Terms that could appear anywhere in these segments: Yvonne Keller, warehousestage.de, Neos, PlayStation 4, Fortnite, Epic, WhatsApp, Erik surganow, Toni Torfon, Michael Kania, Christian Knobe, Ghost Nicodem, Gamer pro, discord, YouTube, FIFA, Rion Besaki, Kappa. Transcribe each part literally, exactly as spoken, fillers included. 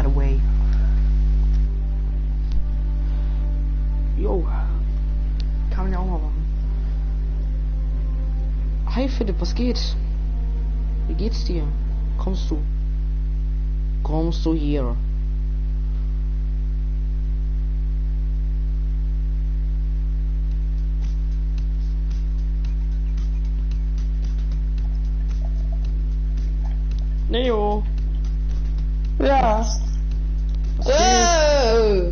right away. Jo. Kann man ja auch mal machen. Hi Philipp, was geht? Wie geht's dir? Kommst du? Kommst du hier? Neo. Ja. Äh.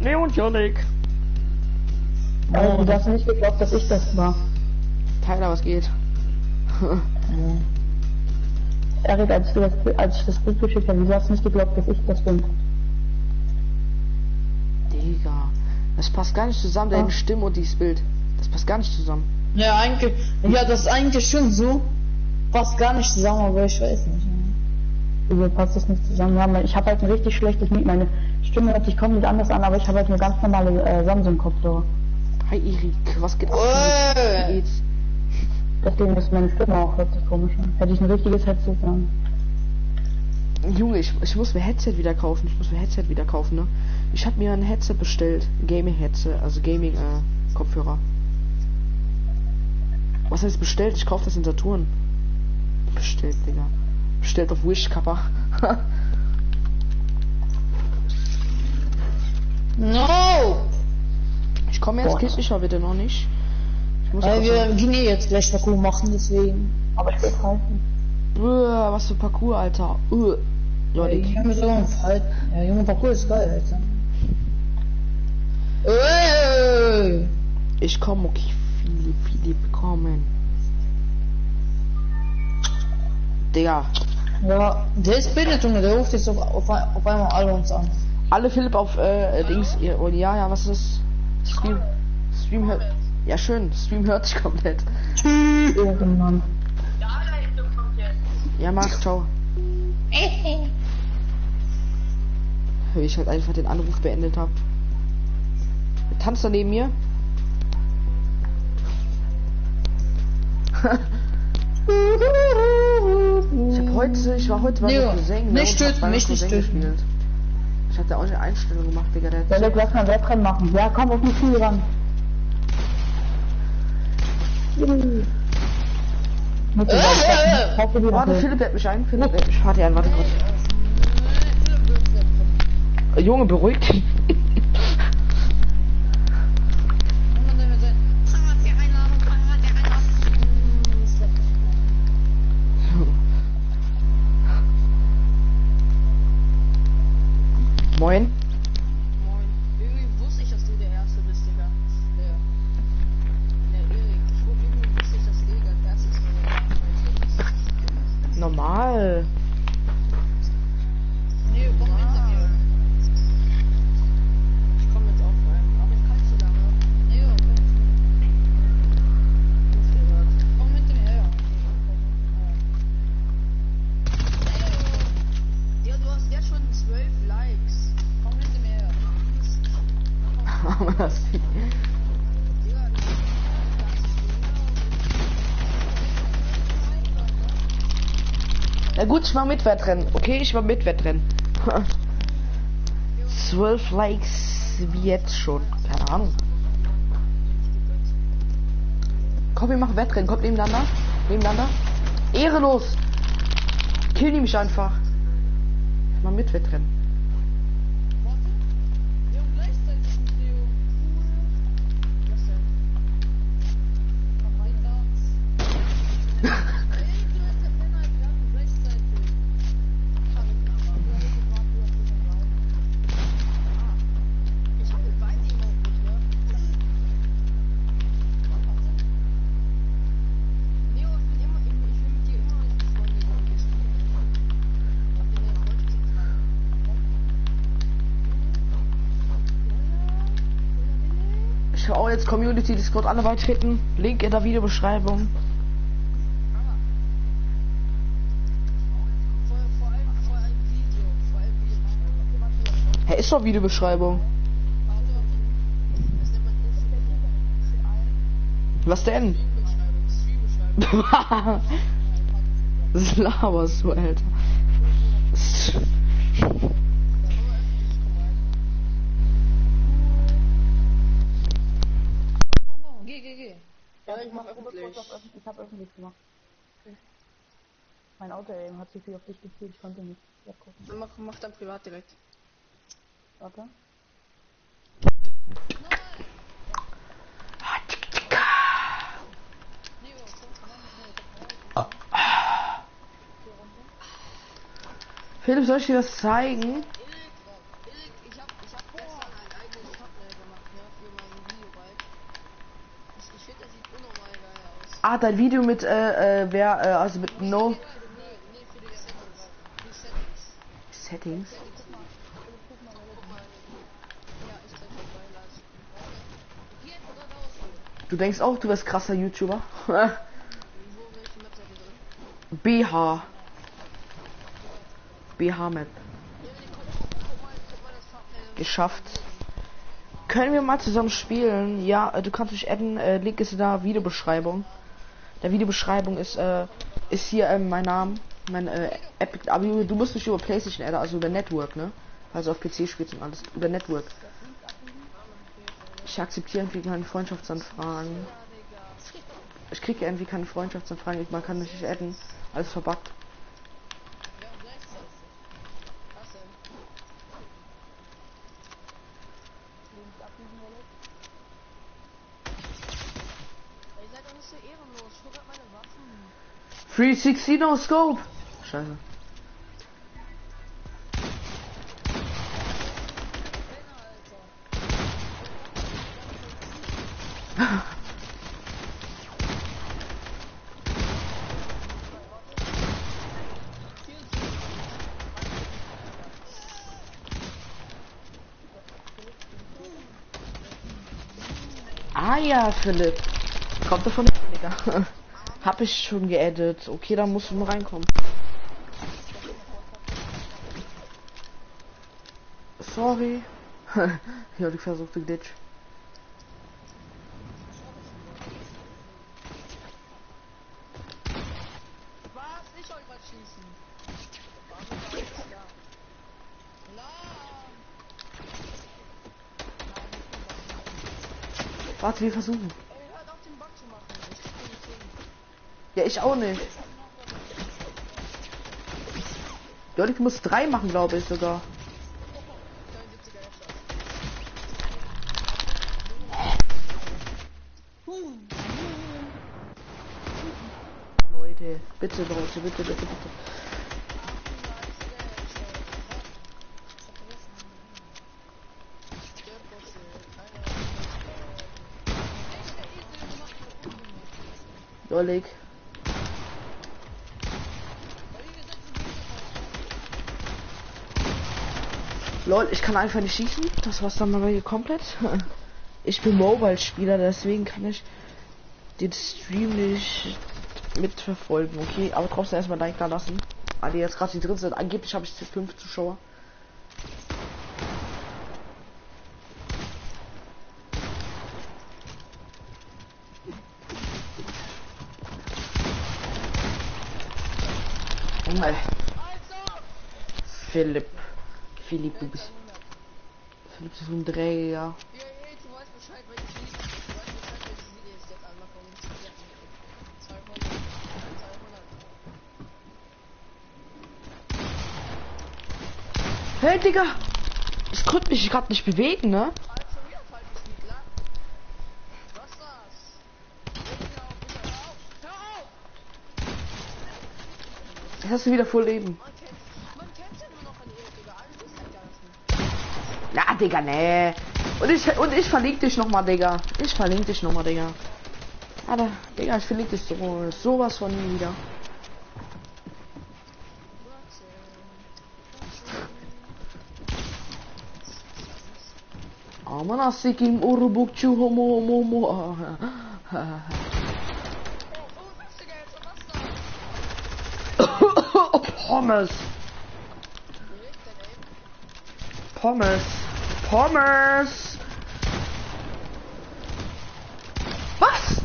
Neo und Jonik. Also, du hast nicht geglaubt, dass ich das war. Tyler, was geht? Ja. Erik, als, du das, als ich das Bild geschickt habe, du hast nicht geglaubt, dass ich das bin. Digga. Das passt gar nicht zusammen, ja. Deine Stimme und dieses Bild. Das passt gar nicht zusammen. Ja, eigentlich. Ja, das ist eigentlich schon so. Passt gar nicht zusammen, aber ich weiß nicht. Wieso passt das nicht zusammen? Ich habe halt ein richtig schlechtes Mic. Meine Stimme hört sich komplett anders an, aber ich habe halt eine ganz normale äh, Samsung-Kopfhörer. Hi Erik, was geht ab? Wie geht's? Deswegen ist meine Stimme auch wirklich komisch. Hätte ich ein richtiges Headset an. Junge, ich, ich muss mir Headset wieder kaufen. Ich muss mir Headset wieder kaufen, ne? Ich habe mir ein Headset bestellt. Gaming-Headset, also Gaming-Kopfhörer. Äh, was heißt bestellt? Ich kaufe das in Saturn. Bestellt, Digga. Bestellt auf Wish, Kappa. No! Ich komme jetzt, kiss ich aber bitte noch nicht. Ich muss Weil wir gehen jetzt gleich Parcours machen, deswegen. Aber ich will halten. Uah, was für Parcours, Alter. Uah. Leute. Ja, ich kann mir so einen Fall. Ja, Junge, Parcours ist geil, Alter. Uah. Ich komme, okay. Philipp, Philipp, kommen. Digga. Ja, der ist bildet, Junge, der ruft jetzt auf, auf, auf einmal alle uns an. Alle Philipp auf äh, Dings, ihr, oh, ja, ja, was ist das? Stream, Stream hört, ja schön, Stream hört sich komplett. Tschüss, irgendwann. Ja, Max, ciao. Wie ich halt einfach den Anruf beendet habe. Tanzt er neben mir? Ich hab heute, ich war heute mal mit Cousin, ne? Nicht stöten, nicht stöten. Ich hatte auch eine Einstellung gemacht, Digga. Der ja, der lass mal Wettrennen machen. Ja, komm auf mich viel ran. Warte, Philipp lädt mich ein, Philipp lädt mich. Warte, warte kurz. Junge, beruhigt. Moin. Moin. Irgendwie wusste ich, dass du der Erste bist, Digga. Der. Der Erik. Ich wusste, irgendwie wusste ich, dass Erik als Erstes war. Der normal. Nee, komm hinter mir. Ich komm jetzt auch rein. Aber ich kann nicht so lange. Nee, okay. Komm hinter mir her. Ja, du hast jetzt schon zwölf Likes. Na gut, ich war mit Wettrennen. Okay, ich war mit Wettrennen. Zwölf Likes wie jetzt schon. Keine Ahnung. Komm, wir machen Wettrennen. Kommt nebeneinander. Nebeneinander. Ehrenlos. Kill die mich einfach. Ich mach mit Wettrennen. Auch jetzt Community Discord alle beitreten. Link in der Videobeschreibung. Hä, hey, ist doch Videobeschreibung. Was denn? Was laberst du, Alter? Ja, ich mach öffentlich. Ich hab öffentlich gemacht. Okay. Mein Auto-Aim hat zu viel auf dich gezielt, ich konnte nicht. Ja, dann mach, mach dann privat direkt. Warte. Philipp, soll ich dir das zeigen? Ah, dein Video mit, äh, äh, wer, äh, also mit No... Settings? Du denkst auch, du wärst krasser YouTuber? B H. B H-Map. Geschafft. Können wir mal zusammen spielen? Ja, du kannst mich adden. Äh, Link ist in der Videobeschreibung. Der Videobeschreibung ist äh, ist hier äh, mein Name, mein äh, Epic. Aber du musst nicht über PlayStation adden, also über Network, ne? Also auf P C spielst und alles über Network. Ich akzeptiere irgendwie keine Freundschaftsanfragen. Ich kriege irgendwie keine Freundschaftsanfragen. Man kann mich nicht adden. Alles verbuggt. dreihundertsechzig no scope. Scheiße. Ah ja, Philipp. Kommt davon, Digga. Hab ich schon geaddet. Okay, da musst du nur reinkommen. Sorry. Ja, ich versuchte Glitch. Warte, wir versuchen. Ja, ich auch nicht. Ja, ich muss drei machen, glaube ich sogar. Leute, bitte, Leute, bitte, bitte, bitte. Dollig. Lol, ich kann einfach nicht schießen. Das war's dann mal hier komplett. Ich bin Mobile-Spieler, deswegen kann ich den Stream nicht mitverfolgen. Okay, aber trotzdem erstmal Like da lassen. Alle, die jetzt gerade die drin sind. Angeblich habe ich fünf Zuschauer. Mal. Philipp. Philipp, du bist. Philipp ist ein Dreh, ja. Hey, Digga! Ich konnte mich gerade nicht bewegen, ne? Jetzt hast du wieder voll Leben. Na, Digga, nee. Und ich, und ich verlinke dich nochmal, Digga. Ich verlinke dich nochmal, Digga. Alter, Digga, ich verlinke dich so, sowas von nie wieder. Amanassikim Urubukchu Homo Homo Homo. Pommes. Pommes. Pommes. Was?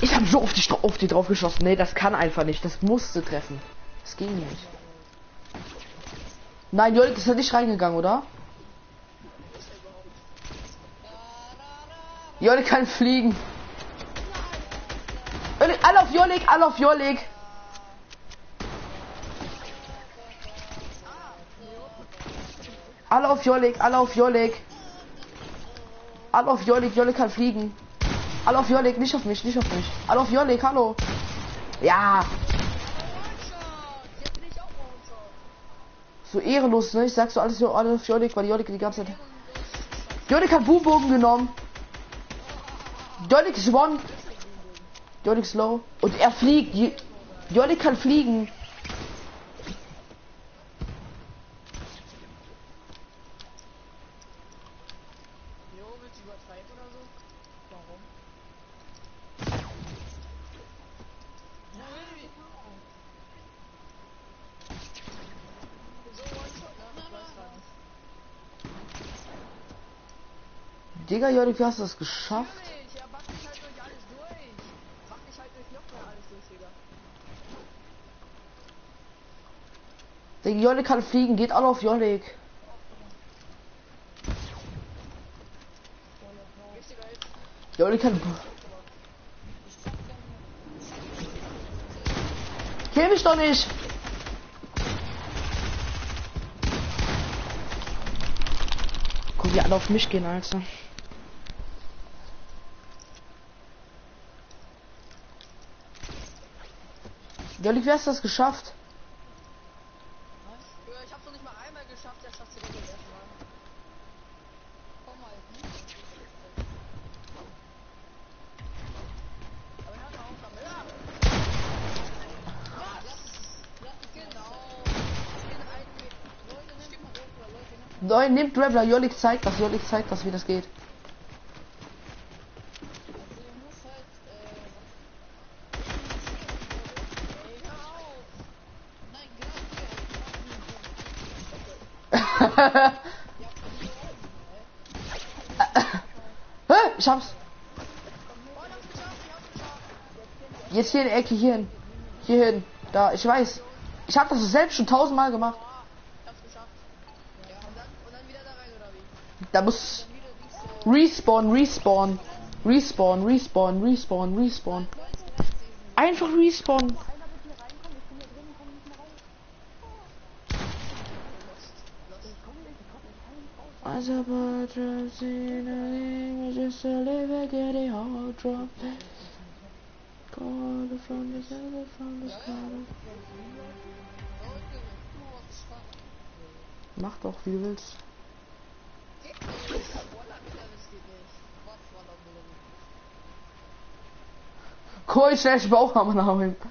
Ich habe so auf die, auf die drauf geschossen. Nee, das kann einfach nicht. Das musste treffen. Das ging nicht. Nein, Jolik ist ja nicht reingegangen, oder? Jolik kann fliegen. Alle auf Jolik, alle auf Jolik. Alle auf Jolik, alle auf Jolik. Alle auf Jolik, Jolik kann fliegen. Alle auf Jolik, nicht auf mich, nicht auf mich. Alle auf Jolik, hallo. Ja. So ehrenlos, ne? Ich sag so alles nur alle auf Jolik, weil Jolik die ganze Zeit... Jolik hat Buhbogen genommen. Jolik ist one. Jolik ist low. Und er fliegt. Jolik kann fliegen. Digga, Jorik, wie hast du das geschafft? Ja, mach mich halt durch alles durch. Mach mich halt durch nochmal alles durch, Digga. Digga, Jorik kann fliegen, geht alle auf Jorik. Jorik kann... Kill mich doch nicht! Guck, wie alle auf mich gehen, Alter. Jolik, wie hast du das geschafft? Was? Ich hab's noch nicht mal einmal geschafft, der schafft sie doch nicht erstmal. Komm mal, nicht. Aber hör mal auf damit. Ja! Was? Genau. Leute, nimmt Dribbler. Jolik zeigt das, Jolik zeigt das, wie das geht. Ich hab's. Jetzt hier in der Ecke, hierhin. Hierhin. Da, ich weiß. Ich hab das selbst schon tausendmal gemacht. Da muss. Respawn, respawn. Respawn, respawn, respawn, respawn. Einfach respawn. As a part of scenery, just a little getting hot drop. Call from the cellar, from the sky. Mach doch, wie du willst. Koi, slash Bauchhammer nach hinten.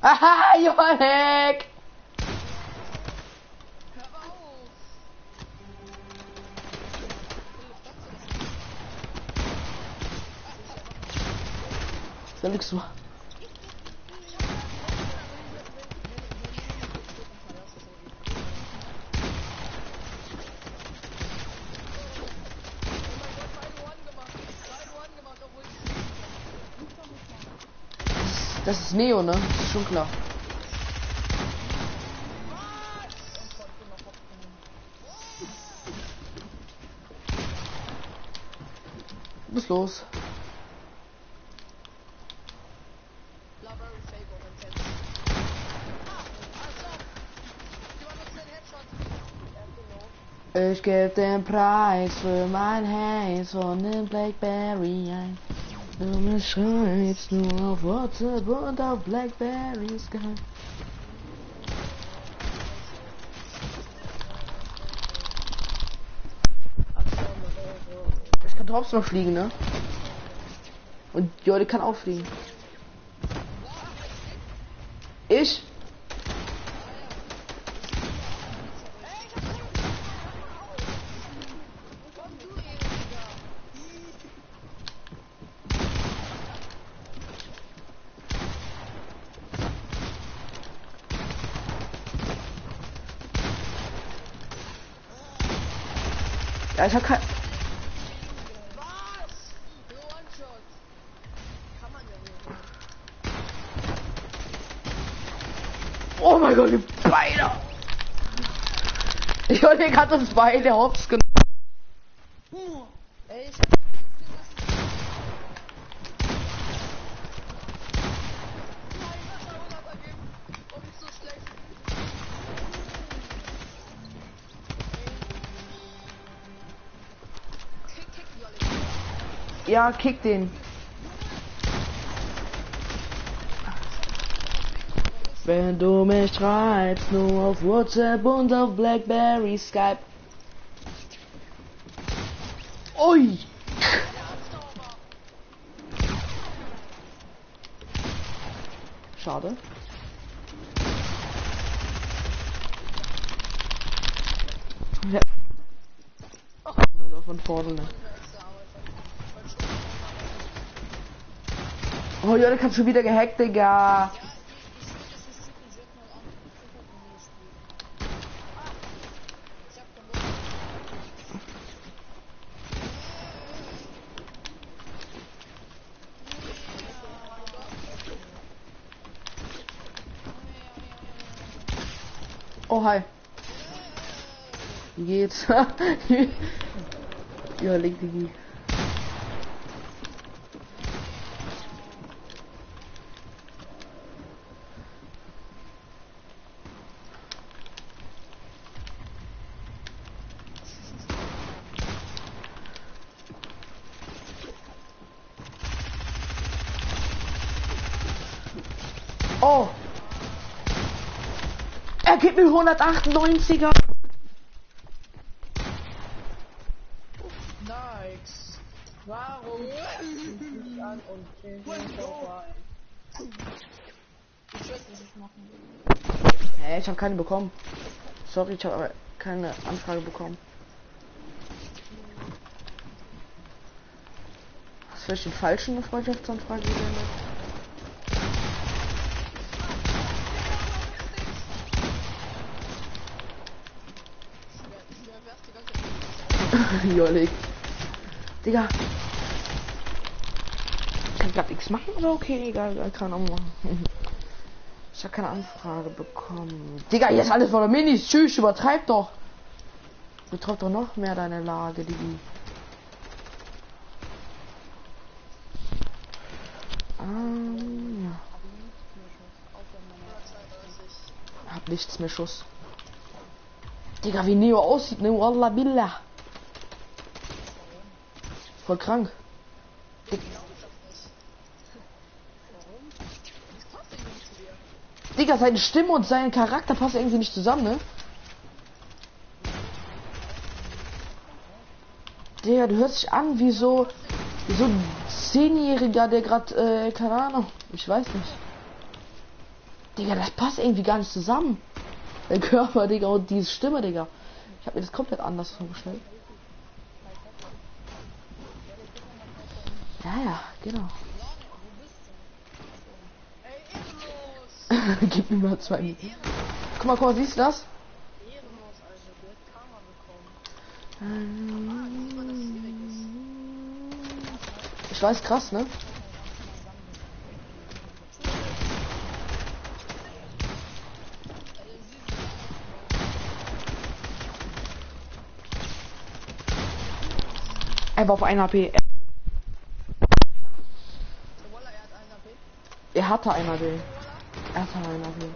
Haha, Jolik! Soll ich's machen? Das ist Neo, ne? Das ist schon klar. Was ist los? Ich geb den Preis für mein Haze von dem Blackberry ein. Du schreibst jetzt nur auf WhatsApp und auf Blackberry Sky. Ich kann Drops noch fliegen, ne? Und Jolik kann auch fliegen. Ich? Ja, ich hab kein... Oh mein Gott, die Beine! Ich hab den gerade uns beide hops genommen. Ja, kick den. Wenn du mich schreibst, nur auf WhatsApp und auf Blackberry, Skype. Ui! Schade. Ja. Ach, nur noch von vorne. Oh ja, ich hab schon wieder gehackt, Digga. Oh, hi. Wie geht's? Ja, leg die. Oh! Er gibt mir hundertachtundneunziger. Nice. Warum schießt du mich an und killst mich vorbei? Ich weiß, was ich machen will. Hey, ich hab keine bekommen. Sorry, ich habe keine Anfrage bekommen. Hast du vielleicht den falschen Freundschaftsanfrage gesendet? Jollig. Digga. Kann ich grad nichts machen oder okay, egal, kann auch machen. Ich habe keine Anfrage bekommen. Digga, jetzt alles voller Minis. Tschüss, übertreib doch. Betreib doch noch mehr deine Lage, Digga. Ähm, ja. Hab nichts mehr Schuss. Digga, wie Neo aussieht, ne? Wallah billah. Voll krank. Dig Digga, seine Stimme und sein Charakter passen irgendwie nicht zusammen, ne? Digga, du hörst dich an wie so, wie so ein Zehnjähriger, der gerade, äh, keine Ahnung, ich weiß nicht. Digga, das passt irgendwie gar nicht zusammen. Der Körper, Digga, und diese Stimme, Digga. Ich habe mir das komplett anders vorgestellt. Ja, ja, genau. Gib mir mal zwei Minuten. Guck mal, guck mal, siehst du das? Ich weiß, krass, ne? Er war auf ein H P. Er hatte einer den. Er hatte einer den.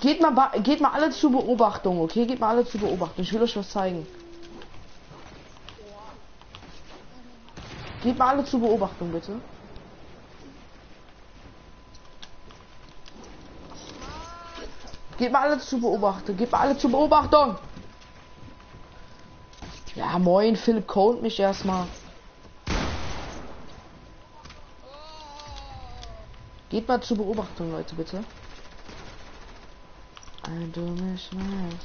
Geht mal, geht mal alle zur Beobachtung, okay? Geht mal alle zur Beobachtung. Ich will euch was zeigen. Geht mal alle zur Beobachtung, bitte. Geht mal alle zur Beobachtung. Geht mal alle zur Beobachtung. Ja, moin, Philipp Cold mich erstmal. Geht mal zur Beobachtung, Leute, bitte. Ein dummer Schmerz.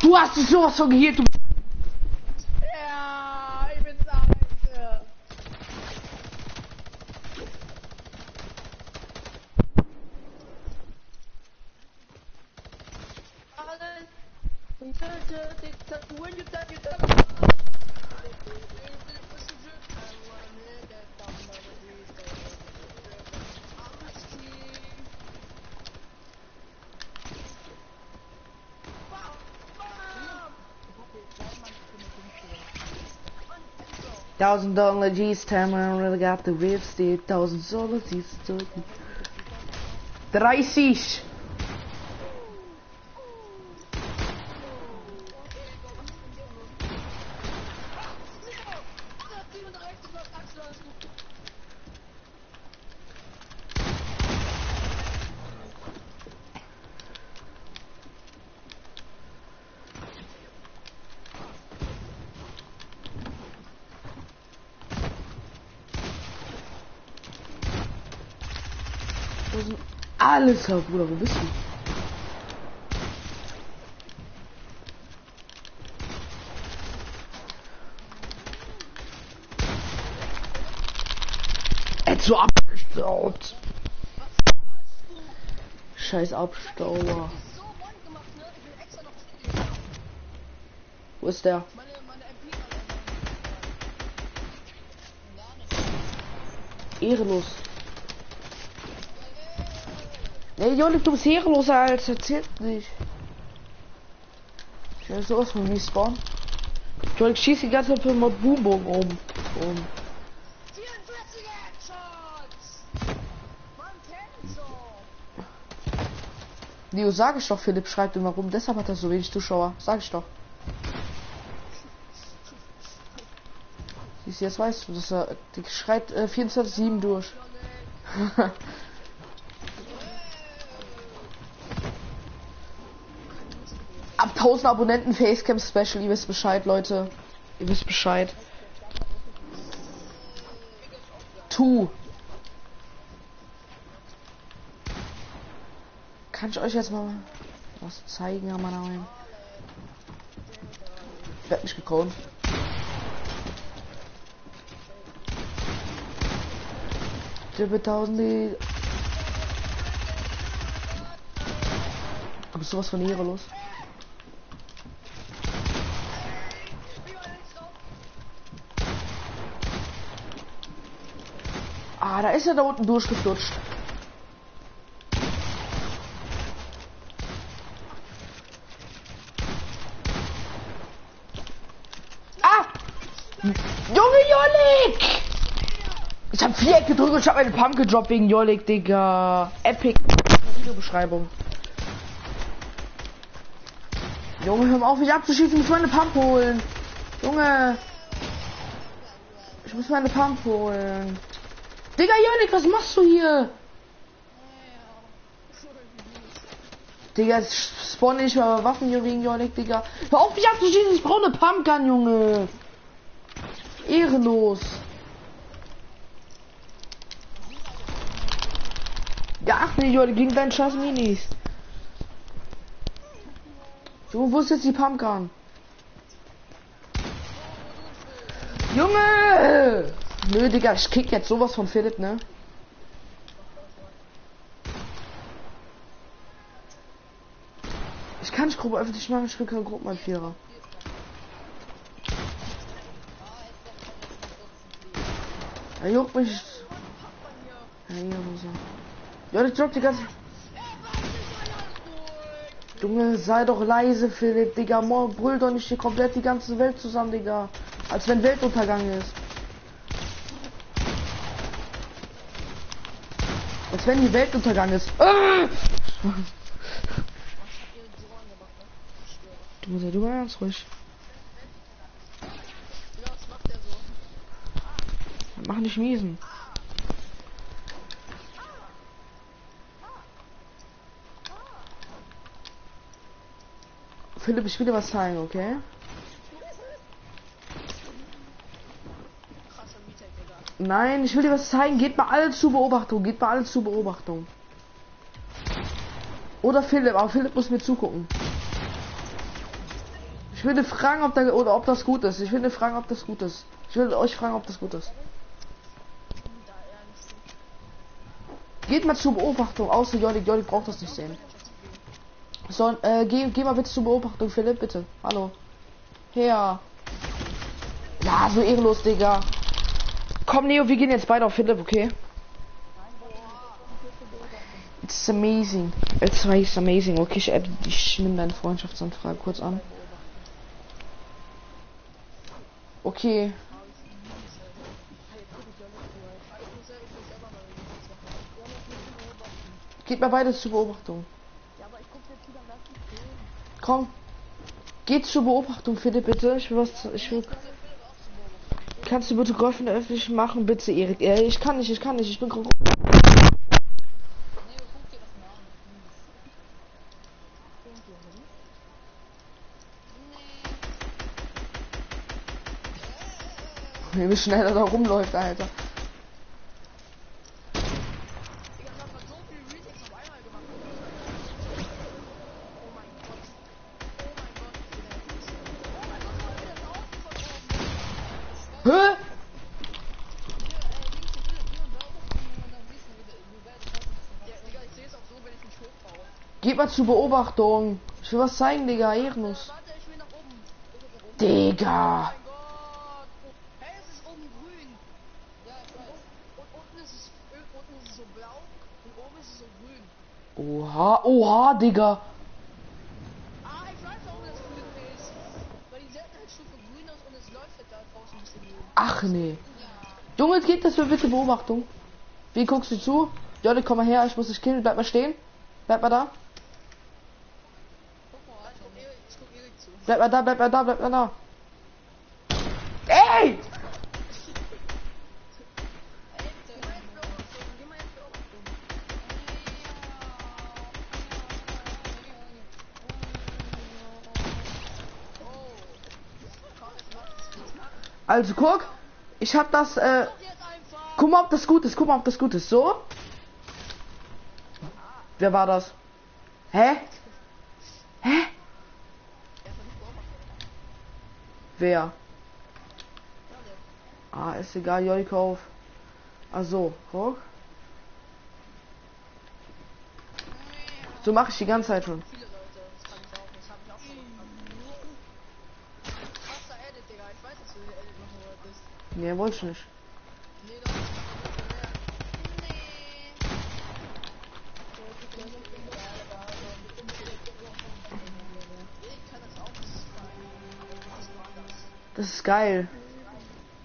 Du hast dich sowas von geheilt, du... Ja, ich bin sauer. Alles... Und töte Diktaturen, you done, you done. Thousand dollar G's time I really got the waves, die tausend Dollar G's zurück. dreißig! Alles klar, Bruder, wo bist du? Jetzt so abgestaut. Scheiß Abstauber. Wo ist der? Ehrenlos. Nee, Jolik, du bist ehrenlos, Alter. Erzählt nicht. Ich will sowas von respawn. Jolik, schießt die ganze Zeit mal Boom-Boom um. um. Neo, sag ich doch, Philipp schreibt immer rum. Deshalb hat er so wenig Zuschauer. Sag ich doch. Siehst du, jetzt weißt du, dass er die schreit äh, vierundzwanzig sieben durch. tausend Abonnenten Facecam Special, ihr wisst Bescheid, Leute. Ihr wisst Bescheid. Tu. Kann ich euch jetzt mal was zeigen, ja, Mann? Ich werd mich gekrönt. Über tausend. Aber sowas von hier los. Ah, da ist er da unten durchgeflutscht. Ah! Junge Jolik! Ich hab Viereck gedrückt und ich hab meine Pump gedroppt wegen Jolik, Digga. Epic. Videobeschreibung. Junge, hör mal auf, mich abzuschießen. Ich muss meine Pump holen. Junge. Ich muss meine Pump holen. Digga, Jolik, was machst du hier? Digga, jetzt spawne ich mal Waffen hier wegen Jolik, Digga. Hör auf mich abzuschießen, ich brauche eine Pumpgun, Junge. Ehrenlos. Ja, ach nee, Jolik, gegen deinen scheiß Minis. Junge, wo ist jetzt die Pumpgun? Junge! Nö, Digga, ich kick jetzt sowas von Philipp, ne? Ich kann nicht Gruppe öffentlich machen, ich krieg keine Gruppen an Vierer. Er juckt mich. Ja, hier muss er. Ja, ich drop die ganze. Junge, sei doch leise, Philipp, Digga. Morgen brüll doch nicht hier komplett die ganze Welt zusammen, Digga. Als wenn Weltuntergang ist. Als wenn die Welt untergang ist. Ah! Du musst ja, du mal ganz ruhig. Mach nicht miesen. Philipp, ich will dir was zeigen, okay? Nein, ich will dir was zeigen. Geht mal alle zur Beobachtung. Geht mal alle zur Beobachtung. Oder Philipp, aber Philipp muss mir zugucken. Ich würde fragen, ob da oder ob das gut ist. Ich würde fragen, ob das gut ist. Ich würde euch fragen, ob das gut ist. Geht mal zur Beobachtung. Außer Jolly, Jolly braucht das nicht sehen. So, äh, geh, geh mal bitte zur Beobachtung, Philipp, bitte. Hallo. Her. Ja, so ehrenlos, Digga. Komm, Neo, wir gehen jetzt beide auf Philipp, okay? It's amazing. It's amazing. Okay, ich, ich nehme deine Freundschaftsanfrage kurz an. Okay. Geht mal beide zur Beobachtung. Komm. Geht zur Beobachtung, Philipp, bitte. Ich will was... Ich will... Kannst du bitte Golf in der Öffentlichkeit machen, bitte, Erik? Äh, ich kann nicht, ich kann nicht, ich bin... Wie schnell er da rumläuft, Alter. Hä? Geh mal zur Beobachtung. Ich will was zeigen, Digga. Ehrenlos. Digga. Oha, oha, Digga. Ah, ich weiß auch, dass grün ist. Weil die Seltenheitsstufe grün aus und es läuft da draußen ein bisschen grün. Ach nee. Ja. Junge, geht das für bitte Beobachtung? Wie guckst du zu? Jolly, komm mal her, ich muss dich killen. Bleib mal stehen. Bleib mal da. Guck mal, ich guck Erik, ich guck Erik zu. Bleib mal da, bleib mal da, bleib mal da. Ey! Also guck, ich hab das, äh, guck mal, ob das gut ist, guck mal, ob das gut ist, so. Wer war das? Hä? Hä? Wer? Ah, ist egal, Jolly auf. Also, guck. So mache ich die ganze Zeit schon. Nee, wollte ich nicht. Das ist geil.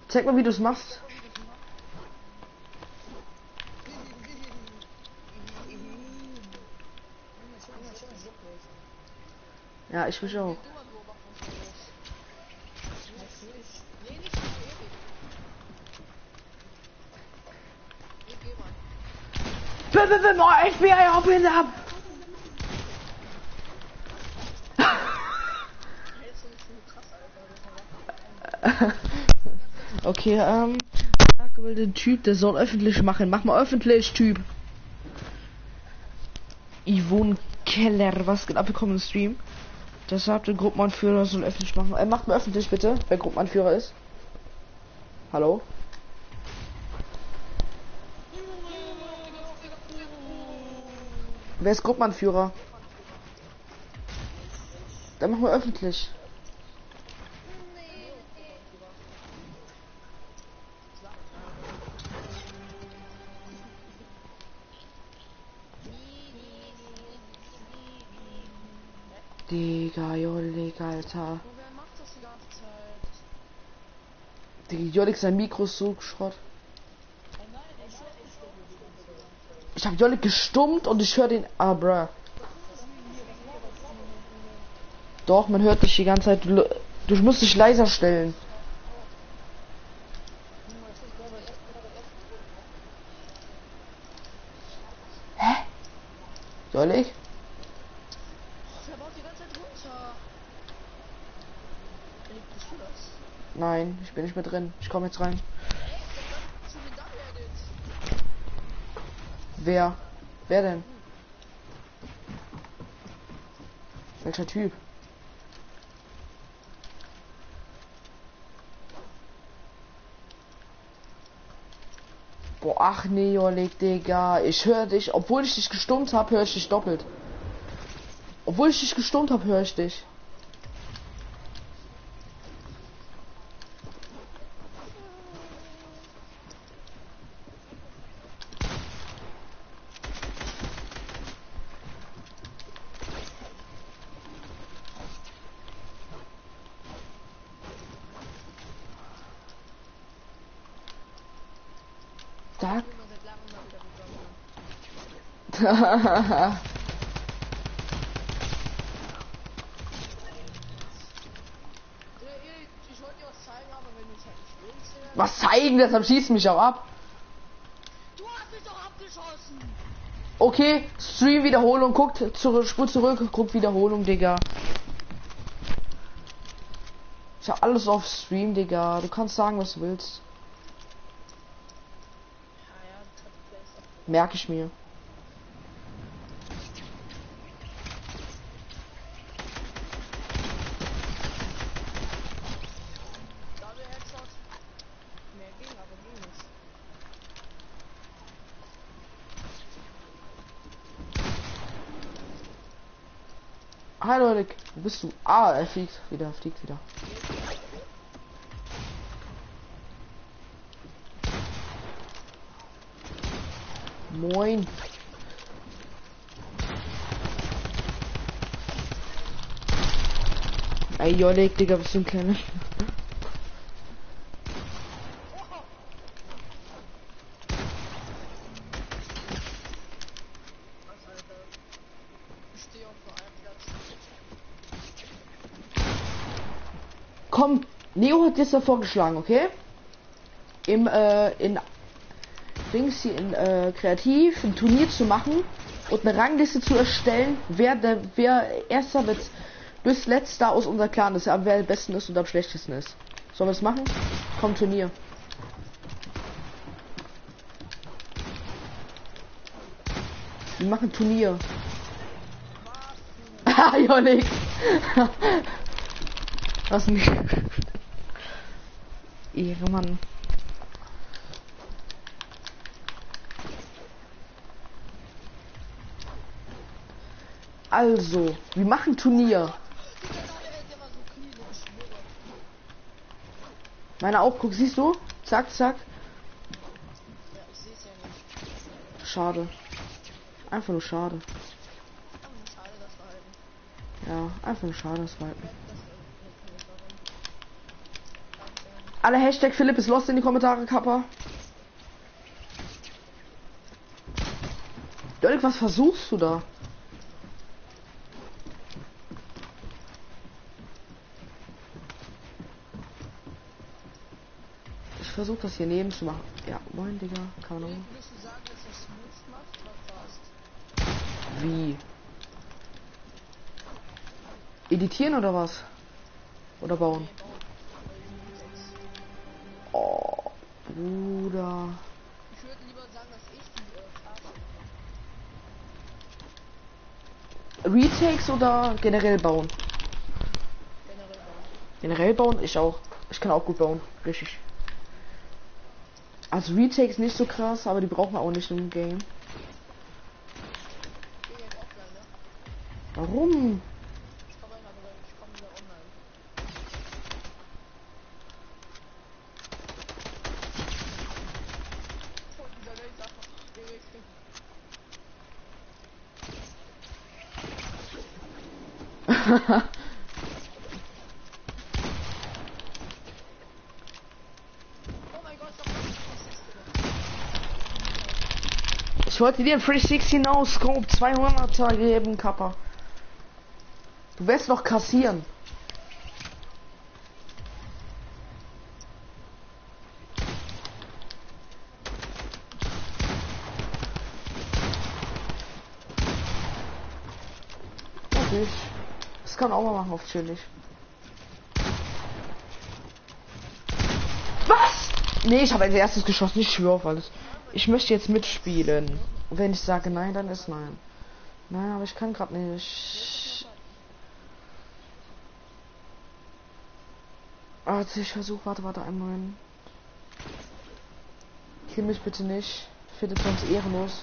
Zeig mal, wie du es machst. Ja, ich mich auch. F B I, open up! Okay, ähm. Sag mal den Typ, der soll öffentlich machen. Mach mal öffentlich, Typ. Yvonne Keller, was geht ab? Willkommen im Stream. Deshalb den Gruppenanführer soll öffentlich machen. Er macht mal öffentlich, bitte, wer Gruppenanführer ist. Hallo? Wer ist Gruppenanführer? Dann machen wir öffentlich. Digga, Jollig, Alter. Digga, Jollig, sein Mikro ist so Schrott. Ich hab Jolly gestummt und ich höre den Abra. Ah, doch, man hört dich die ganze Zeit. Du, du musst dich leiser stellen. Hä? Jolly? Nein, ich bin nicht mehr drin. Ich komme jetzt rein. Wer? Wer denn? Welcher Typ? Boah, ach nee, Jolik, Digga. Ich höre dich, obwohl ich dich gestummt habe, höre ich dich doppelt. Obwohl ich dich gestummt habe, höre ich dich. Was zeigen? Deshalb schießt mich auch ab. Du hast mich doch abgeschossen. Okay, Stream Wiederholung, guckt zurück, Spur zurück, guckt Wiederholung, Digga. Ich hab alles auf Stream, Digga. Du kannst sagen, was du willst. Merke ich mir. Hallo, Leute, wo bist du? Ah, er fliegt wieder, fliegt wieder. Moin. Ey, Jolik, Digga, bist du ein kleiner? Komm, Neo hat jetzt da vorgeschlagen, okay? Im, äh, in Dings hier in äh, Kreativ ein Turnier zu machen und eine Rangliste zu erstellen, wer der wer erster wird bis letzter aus unser Clan ist, wer am besten ist und am schlechtesten ist. Sollen wir es machen? Komm, Turnier. Wir machen Turnier. Ah, Jolik. Was nicht? Ehre, Mann. Also, wir machen Turnier. Meine Aufguck, siehst du? Zack, zack. Schade. Einfach nur schade. Ja, einfach nur schade, das Verhalten. Alle Hashtag Philipp ist lost in die Kommentare, Kappa. Jolik, was versuchst du da? Versucht das hier neben zu machen. Ja, moin, Digga. Keine Ahnung. Wie? Editieren oder was? Oder bauen? Oh, Bruder. Ich würde lieber sagen, dass ich die Retakes oder generell bauen? Generell bauen. Generell bauen? Ich auch. Ich kann auch gut bauen. Richtig. Also Retakes nicht so krass, aber die brauchen wir auch nicht im Game. Warum? Ich wollte dir ein drei sechzig No Scope zweihunderter geben, Kappa. Du wirst noch kassieren. Okay. Das kann man auch mal machen, hoffentlich. Nee, ich habe als erstes geschossen, ich schwöre auf alles. Ich möchte jetzt mitspielen. Wenn ich sage nein, dann ist nein. Nein, aber ich kann gerade nicht. Also ich versuche, warte, warte, einen Moment. Kill mich bitte nicht. Ich finde es sonst ehrenlos.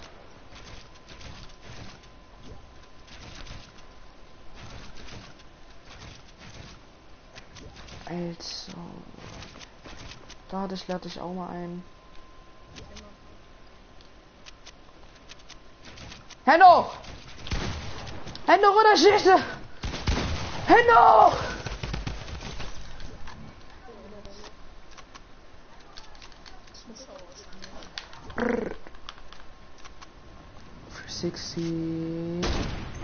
Also. Da hatte ich, lade ich auch mal ein. Henno! Henno, oder Schieße! Henno! sechzig.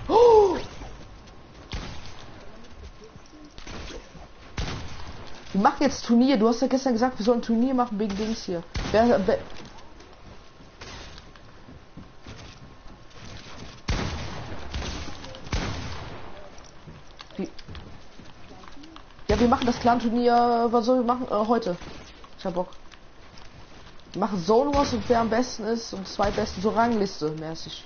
Oh! Wir machen jetzt Turnier. Du hast ja gestern gesagt, wir sollen Turnier machen wegen Dings hier. Wer, wer Ja, wir machen das Clan-Turnier, was soll wir machen? Äh, heute. Ich hab Bock. Wir machen Zone Wars und wer am besten ist und zwei besten so Rangliste mäßig.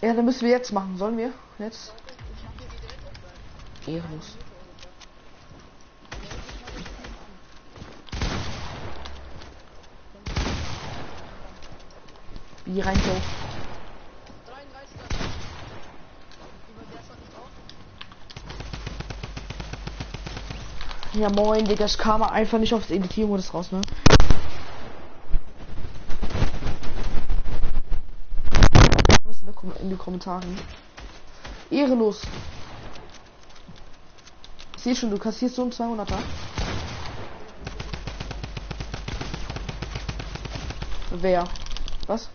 Ja, dann müssen wir jetzt machen. Sollen wir? Jetzt? Ehrenlos. Wie rein so. Ja moin, Digga, ich kam einfach nicht aufs Editiermodus raus, ne? Was in den Kommentaren? Ehrenlos. Ich sehe schon, du kassierst so einen zweihunderter. Wer? Was?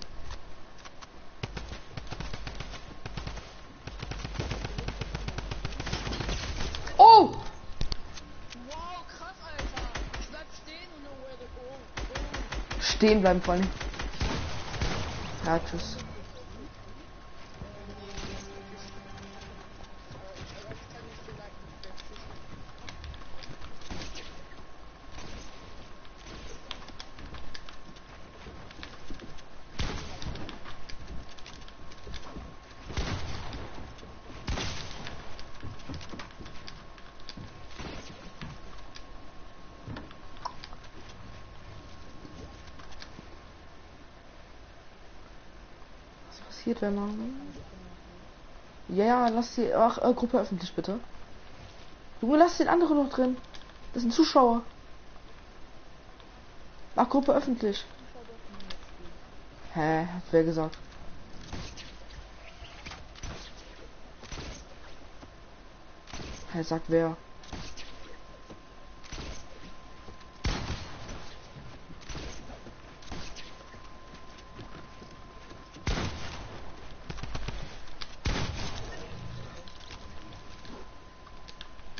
Stehen bleiben vor allem. Ja, tschüss. Wenn man ja, ja, lass die ach, äh, Gruppe öffentlich bitte. Junge, lass den anderen noch drin. Das sind Zuschauer. Ach, Gruppe öffentlich. Hä, hat wer gesagt? Hä, sagt wer?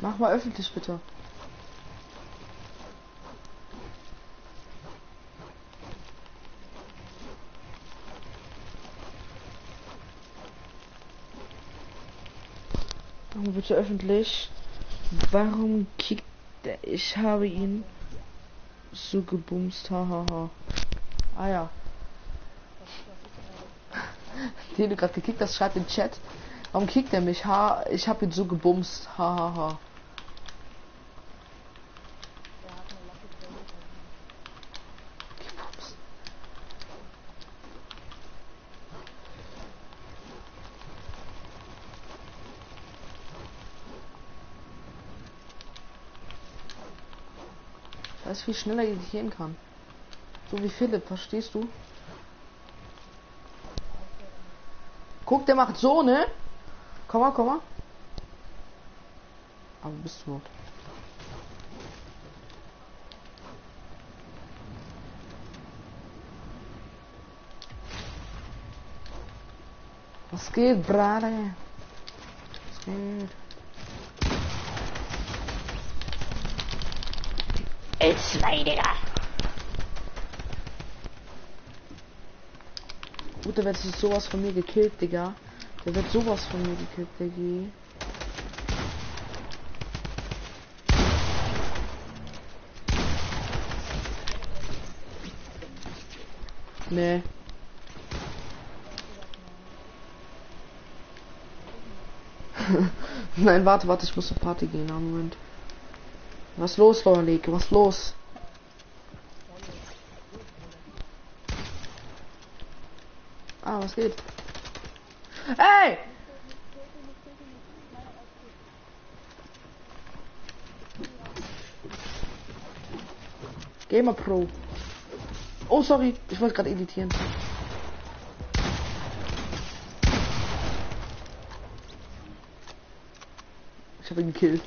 Mach mal öffentlich bitte. Warum bitte öffentlich? Warum kickt der? Ich habe ihn so gebumst, hahaha. Ha, ha. Ah ja. Den du gerade gekickt hast, schreibt im Chat. Warum kickt er mich? Ha, ich habe ihn so gebumst, hahaha. Ha, ha. Viel schneller editieren kann. So wie Philipp, verstehst du? Guck, der macht so, ne? Komm mal, komm mal. Aber bist du überhaupt? Was geht, Brade? Was geht? Zwei, Digga. Gut, da wird sich sowas von mir gekillt, Digga. Der wird sowas von mir gekippt, der G. Nee. Nein, warte, warte, ich muss zur Party gehen. Einen Moment. Was los, Loreleke? Was los? Ah, was geht? Ey! Gamer Pro. Oh, sorry, ich wollte gerade editieren. Ich habe ihn gekillt.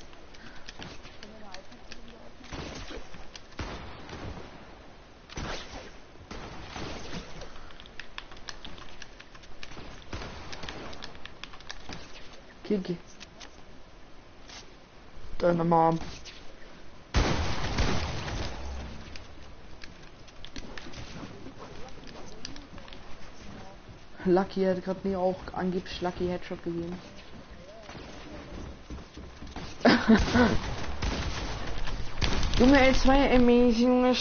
Kiki. Deine Mom. Lucky hat gerade mir auch angeblich Lucky Headshot gegeben. Junge, L zwei amazing.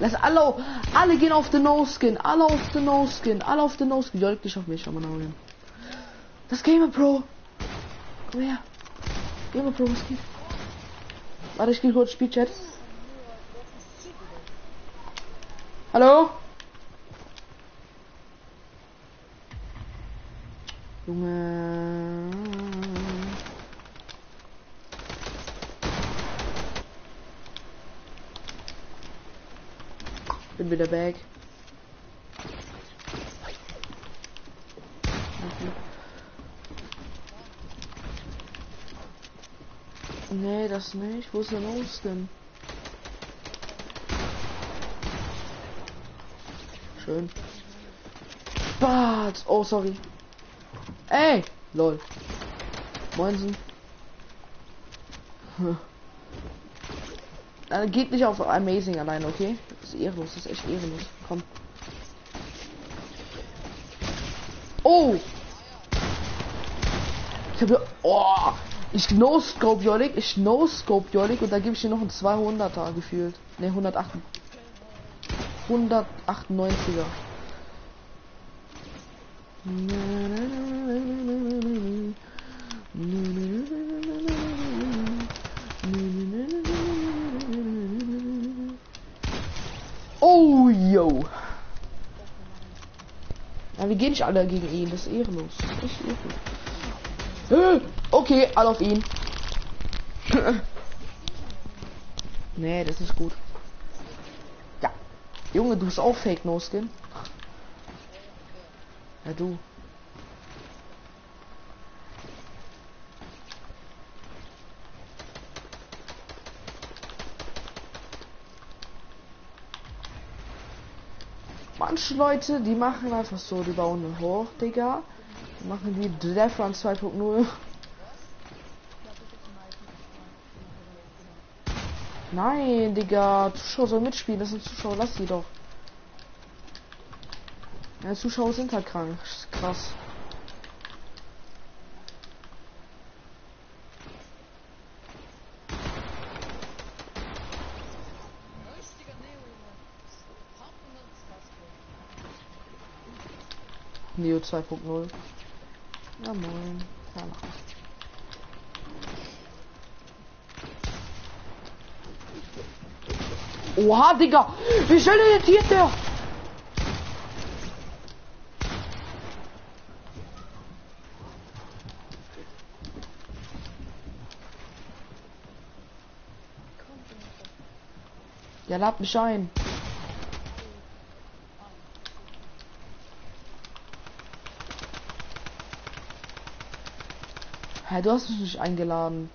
Lass alle, alle gehen auf den No-Skin, alle auf den No-Skin, alle auf den No-Skin. Jolk dich auf mich, aber nach oben. Das Gamer Pro. Komm her. Gamer Pro, was geht? Warte, ich gehe kurz Spielchat. Hallo? Junge. Bin wieder weg. Nee, das nicht. Wo ist der No-Skin? Schön. Spaß. Oh, sorry. Ey! Lol. Moinsen. Dann geht nicht auf Amazing allein, okay? Das ist ehrenlos, das ist echt ehrenlos. Komm. Oh! Ich hab ja. Oh! Ich no-scope Jolik, ich no-scope Jolik und da gebe ich dir noch ein zweihunderter gefühlt. Ne, hundertachtundneunziger. Oh, yo. Ja, wir gehen nicht alle gegen ihn, das ist ehrenlos. Das ist ehrenlos. Okay, alle auf ihn. Nee, das ist gut. Ja. Junge, du bist auch Fake No-Skin. Ja, du. Manche Leute, die machen einfach so, die bauen den hoch, Digga. Die machen die Death Run zwei punkt null. Nein, Digga, Zuschauer soll mitspielen, das sind Zuschauer, lass die doch. Ja, Zuschauer sind halt krank, krass. Neo zwei punkt null. Ja, moin. Ja. Oha, Digga! Wie schnell editiert der? Ja, lad mich ein. Hey, du hast mich nicht eingeladen.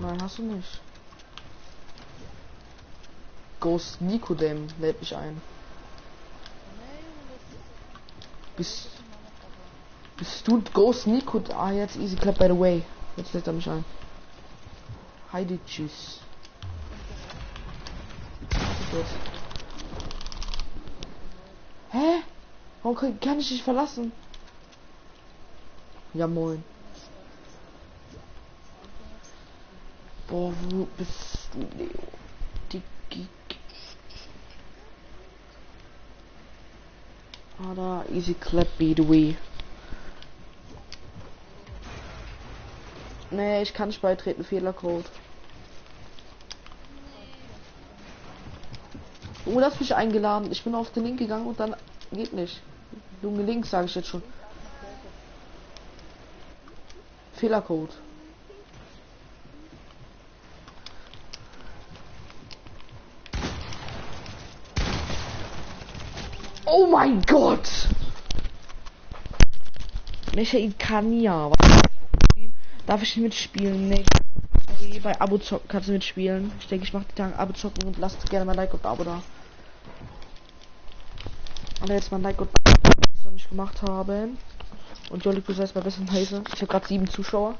Nein, hast du nicht. Ghost Nicodem lädt mich ein. Bist, bist du Ghost Nicodem? Ah, jetzt easy clap by the way. Jetzt lädt er mich ein. Heidi, tschüss. jetzt. Hä? Warum kann ich dich verlassen? Ja moin. Boah, wo bist du, Leo? Die Geek. Ah, da, easy clap, by the way. Nee, ich kann nicht beitreten, Fehlercode. Oh, das mich eingeladen. Ich bin auf den Link gegangen und dann geht nicht. Junge Link, sage ich jetzt schon. Fehlercode. Oh mein Gott! Michael Kania. Darf ich mitspielen? Nee. Also bei Abo zocken kannst du mitspielen. Ich denke, ich mache die Tage Abo zocken und lasst gerne mal Like und Abo da. Alle jetzt mal Like und Abo, die ich noch nicht gemacht habe. Und Jolly Grüße ist bei besten Heise. Ich habe gerade sieben Zuschauer.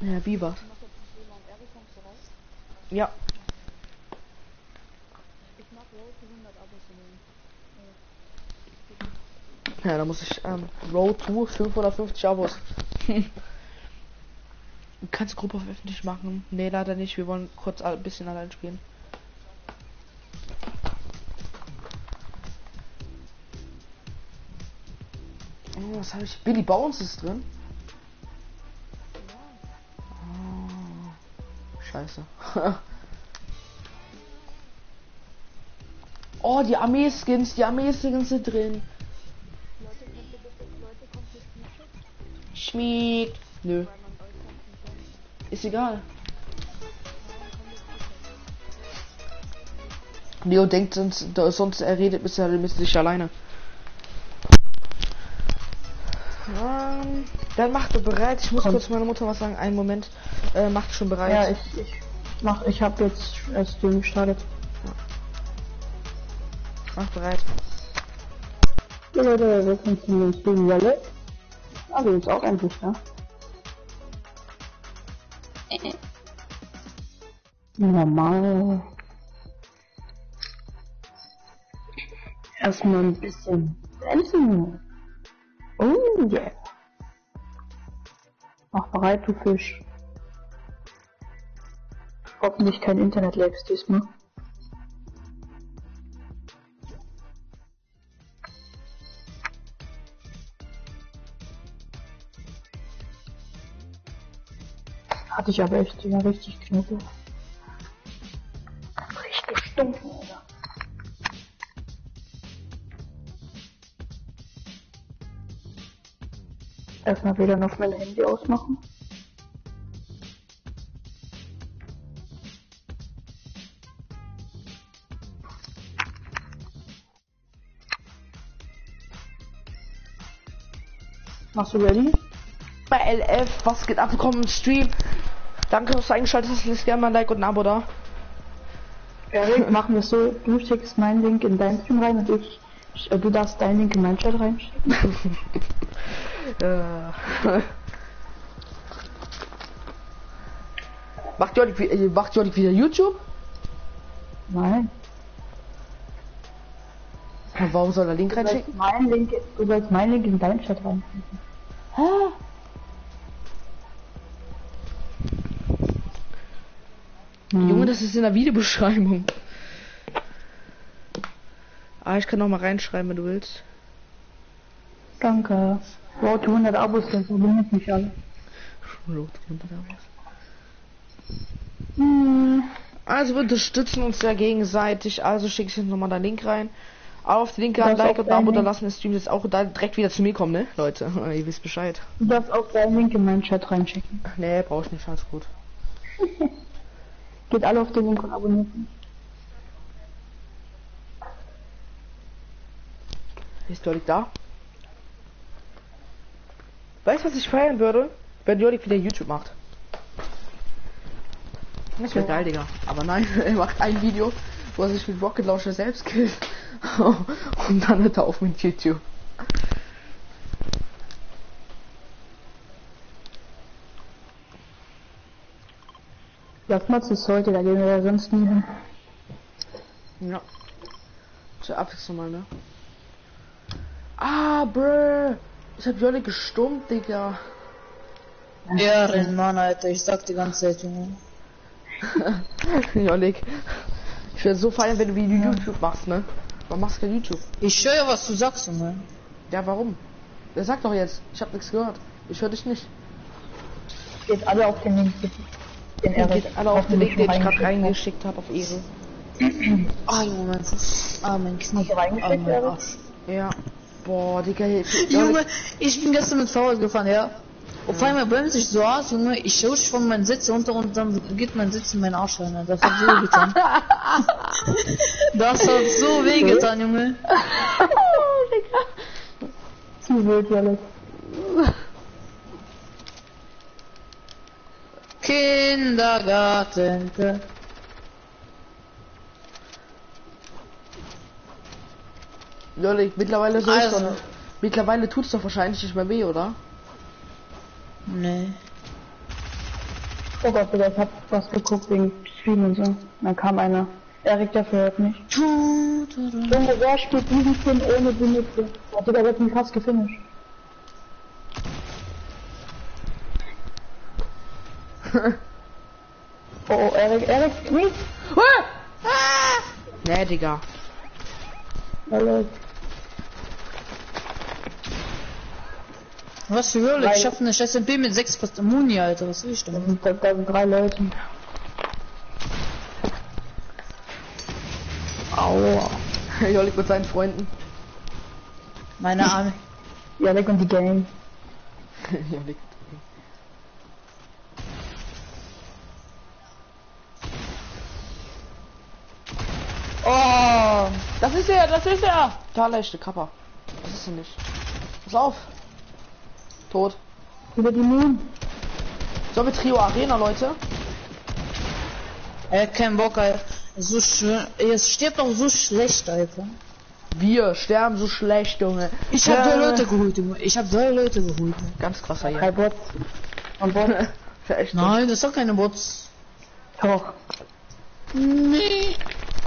Ja, wie war's? Ja. Ja, da muss ich ähm, Road to fünfhundertfünfzig Abos. Du kannst Gruppe öffentlich machen. Nee, leider nicht. Wir wollen kurz ein bisschen allein spielen. Oh, was habe ich? Billy Bounce ist drin. Oh, scheiße. Oh, die Armee-Skins. Die Armee-Skins sind drin. Schmied. Nö. Ist egal. Leo denkt sonst, sonst er redet bisher nicht alleine. Ähm, dann macht er bereit. Ich muss Komm. kurz meiner Mutter was sagen. Einen Moment. Äh, macht schon bereit. Ja, ich, ich mach. Ich hab jetzt erst Stream gestartet. Ja. Mach bereit. Ja, Leute, wir kommen zum Stream Wallet. Also jetzt auch endlich, ja. Normal. Erstmal ein bisschen dancen. Oh yeah. Mach bereit, du Fisch. Hoffentlich kein Internet-Lags diesmal. Hatte ich aber echt, ja, richtig knubbel. Richtig gestunken, oder? Erstmal wieder noch mein Handy ausmachen. Machst du ready? Bei L F, was geht ab? Willkommen im Stream. Danke, dass du eingeschaltet hast. Lass gerne mal ein Like und ein Abo da. Erik, machen wir es so. Du schickst meinen Link in dein Stream rein und ich, ich äh, du darfst deinen Link in meinen Chat reinschicken. äh. Macht Jorik äh, macht Jorik wieder YouTube? Nein. Und warum soll er Link reinschicken? Du sollst meinen Link, du sollst meinen Link in deinen Chat reinschicken. Hä? Hm. Junge, das ist in der Videobeschreibung. Ah, ich kann noch mal reinschreiben, wenn du willst. Danke. Wow, hundert Abos, das verbindet mich alle. hundert Abos. Hm. Also wir unterstützen uns ja gegenseitig. Also schicke ich jetzt nochmal deinen Link rein. Auf die linke an Like und Abo da lassen, ist Stream jetzt auch da direkt wieder zu mir kommen, ne? Leute, ihr wisst Bescheid. Du darfst auch deinen Link in meinen Chat reinschicken. Ne, brauche ich nicht, alles gut. Geht alle auf den Link und abonnieren. Ist Jorik da? Weißt du, was ich feiern würde? Wenn Jorik wieder YouTube macht. Das wäre geil, Digga. Aber nein, er macht ein Video, wo er sich mit Rocket Launcher selbst killt. Und dann hört er auf mit YouTube. Das Mods ist heute, da gehen wir ja sonst nie hin. Ja. Zur Abwechslung mal, ne? Ah, brr! Ich hab Jolle gestummt, Digga. Ehrenmann, Alter, ich sag die ganze Zeit, Junge. Jollig. Ich werde so feiern, wenn du wie ja. YouTube machst, ne? Warum machst du kein YouTube? Ich höre, was du sagst, Junge. Ja, warum? Der sagt doch jetzt, ich hab nichts gehört. Ich höre dich nicht. Geht alle auf den Link, den er geht alle auf den Link, den ich gerade reingeschickt habe auf Esel. Ah, Junge, mein Fuß. Ah, mein Knie. Ah, mein Arsch. Ja. Boah, Digga, ich, Junge, ich bin gestern mit Fahrrad gefahren, ja. Auf ja. einmal bremst ich so aus, Junge, ich schaue von meinem Sitz runter und dann geht mein Sitz in meinen Arsch rein, ne? Das hat so getan. Das hat so weh getan, Junge. Oh, zu wild, Jolle. Kindergarten. Jolle, mittlerweile so also. Doch, mittlerweile tut's doch wahrscheinlich nicht mehr weh, oder? Nee. Oh Gott, Digga, ich hab was geguckt wegen Stream und so. Dann kam einer. Erik, dafür hört mich. Junge, wer spielt diesen Film ohne Benutzer? Oh, Digga, wird mir fast gefinisht. Oh, oh, Erik, Erik, nicht! Ah! Nee, Digga. Hallo. Was für Hürde? Ich schaffe eine S M P mit sechs fast Muni, Alter. Was will ich denn? Da sind drei Leute. Aua. Jolik mit seinen Freunden. Meine Arme. Jolik und die Gang. Jolik. Oh, das ist er, das ist er. Da leichte Kappa. Das ist er nicht. Pass auf. Tot. Über die Moon. Sollen wir Trio Arena, Leute? Er hat keinen Bock, Alter. So schön. Es stirbt doch so schlecht, Alter. Wir sterben so schlecht, Junge. Ich ja. hab drei Leute geholt, Junge. Ich hab drei Leute geholt. Junge. Ganz krasser hier. Kein Bot. Ein Bot. Nein, das ist doch keine Bots. Doch. Nee.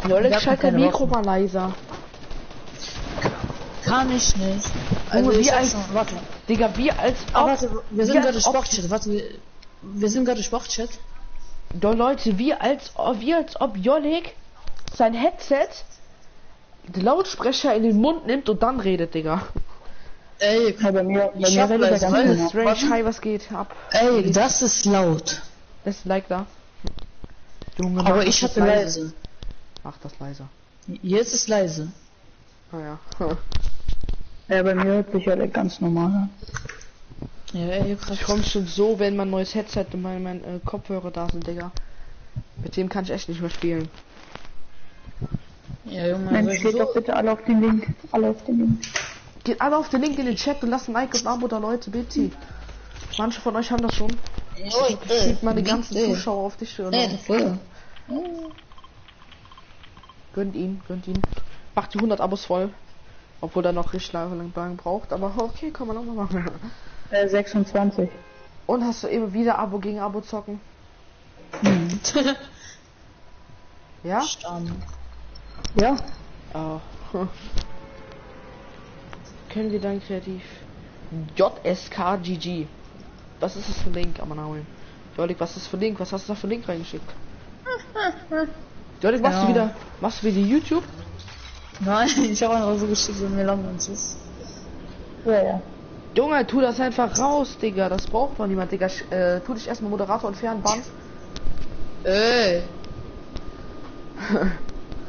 Leute, ich schalte dein Mikro mal leiser. Kann ich nicht. Also Junge, ich wie als, schon, warte. Digga, wie als ob, ah, warte, wir sind gerade Sportchat, warte, wir, wir sind gerade Sportchat. Doch Leute, wie als ob, wie als ob Jolik sein Headset, den Lautsprecher in den Mund nimmt und dann redet, Digga. Ey, bei mir, bei mir redet er ganz strange. Hi, was geht ab? Ey, das ist laut. Das ist like da. Junge, aber ich hatte leise. Mach das leise. Jetzt ist leise. Ah ja. Ja, bei mir hört sich ja ganz normal. Ja, ey, ich komme schon so, wenn mein neues Headset und mein, mein äh, Kopfhörer da sind, Digga. Mit dem kann ich echt nicht mehr spielen. Ja, Junge, Mensch, also geht so doch bitte alle auf den Link. Alle auf den Link. Geht alle auf den Link in den Chat und lasst ein Like und ein Abo da, Leute, bitte. Manche von euch haben das schon. Ich schieb meine ganzen Zuschauer auf dich. Oder? Ja, voll. Gönnt ihn, gönnt ihn. Macht die hundert Abos voll. Obwohl er noch richtig lange braucht, aber okay, kann man auch mal machen. Äh, sechsundzwanzig. Und hast du eben wieder Abo gegen Abo zocken? Hm. Ja? Stamm. Ja? Oh. Hm. Können wir dann kreativ? J S K G G. Was ist das für ein Link, Amanauin? Jolik, was ist das für ein Link? Was hast du da für ein Link reingeschickt? Jolik, machst ja. du wieder, machst du wieder YouTube? Nein, ich habe einfach so geschickt und mir langweilig ist. Ja, ja. Junge, tu das einfach raus, Digga. Das braucht man niemand, Digga. Äh, tu dich erstmal Moderator und Fernband. Ey.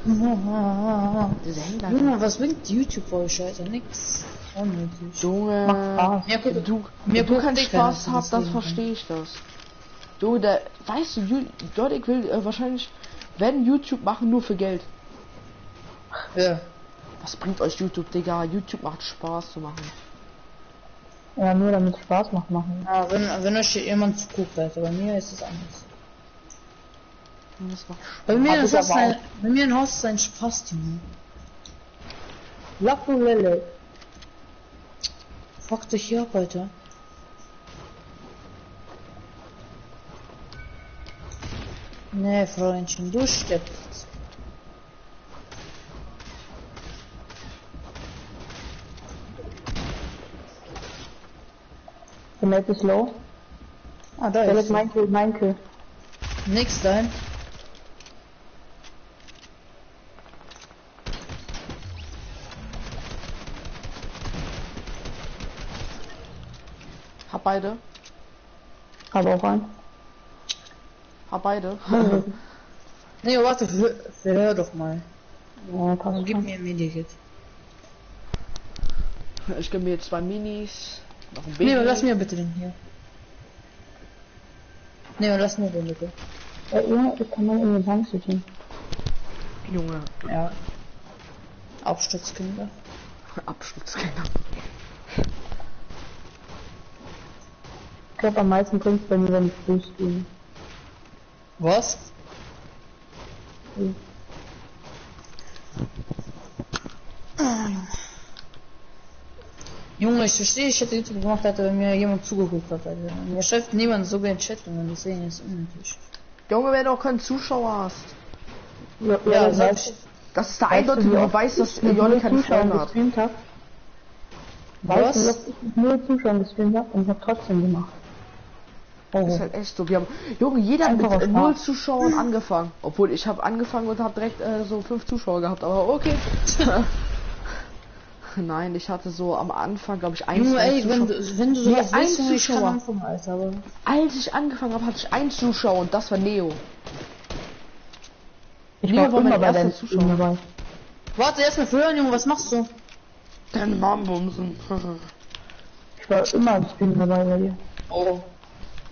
Diese Händler. Junge, was bringt YouTube für euch, Alter? Nix. Unnötig. Junge. Mach Spaß. Ja, du, mir du kannst Spaß haben, das verstehe ich das. Junge, da, weißt du, Jolik will äh, wahrscheinlich, wenn YouTube machen, nur für Geld. Ja. Was bringt euch YouTube, Digga? YouTube macht Spaß zu machen. Ja, nur damit Spaß macht machen. Ja, wenn, wenn euch hier jemand zuguckt, Alter. Bei mir ist es anders. Das macht Spaß. Bei mir ist das ein, bei mir im Haus ist ein Spaß, Junge. Lappelelle. Fuck dich hier ab, Alter. Nee, Freundchen, du stirbst. The map ist low. Ah, da ist mein Kill, mein Kill. Nix dahin. Hab beide. Hab auch einen. Hab beide. Nee, warte, verhör doch mal. Oh, komm, gib mir ein Medikit. Ich gebe mir jetzt zwei Minis. Noch ein Baby. Nee, lass mir bitte den hier. Nee, lass mir den bitte. Ja, ja, ich kann mal in den Bank sitzen. Junge. Ja. Absturzkinder. Absturzkinder. Ich glaube, am meisten bringt es bei mir, wenn ich Fuß gehe. Was? Hm. Junge, ich verstehe, ich hätte YouTube gemacht, hätte, wenn mir jemand zugeguckt hat. Also, mir schreibt niemand sogar in Chat, und deswegen ist es unnötig. Junge, wenn du auch keinen Zuschauer hast. Ja, ja, ja, sag ich. Das ist der Eindeutige, der weiß, dass Jolle keine Zuschauer hat. Weißt du, dass ich nur Zuschauer gespielt habe und ich habe trotzdem gemacht. Oh. Das ist halt echt so. Wir haben, Junge, jeder hat mit null Zuschauern angefangen. Obwohl, ich habe angefangen und habe direkt äh, so fünf Zuschauer gehabt, aber okay. Nein, ich hatte so am Anfang, glaube ich, ein Junge, ey, wenn du, wenn du so nee, ein Zuschauer. Anfangen, Alter, als ich angefangen habe, hatte ich einen Zuschauer und das war Neo. Ich war immer bei deinen Zuschauern dabei. Warte, erstmal früher, Junge, was machst du? Dein Mambumsen. Ich war immer am Spielen dabei bei dir. Oh.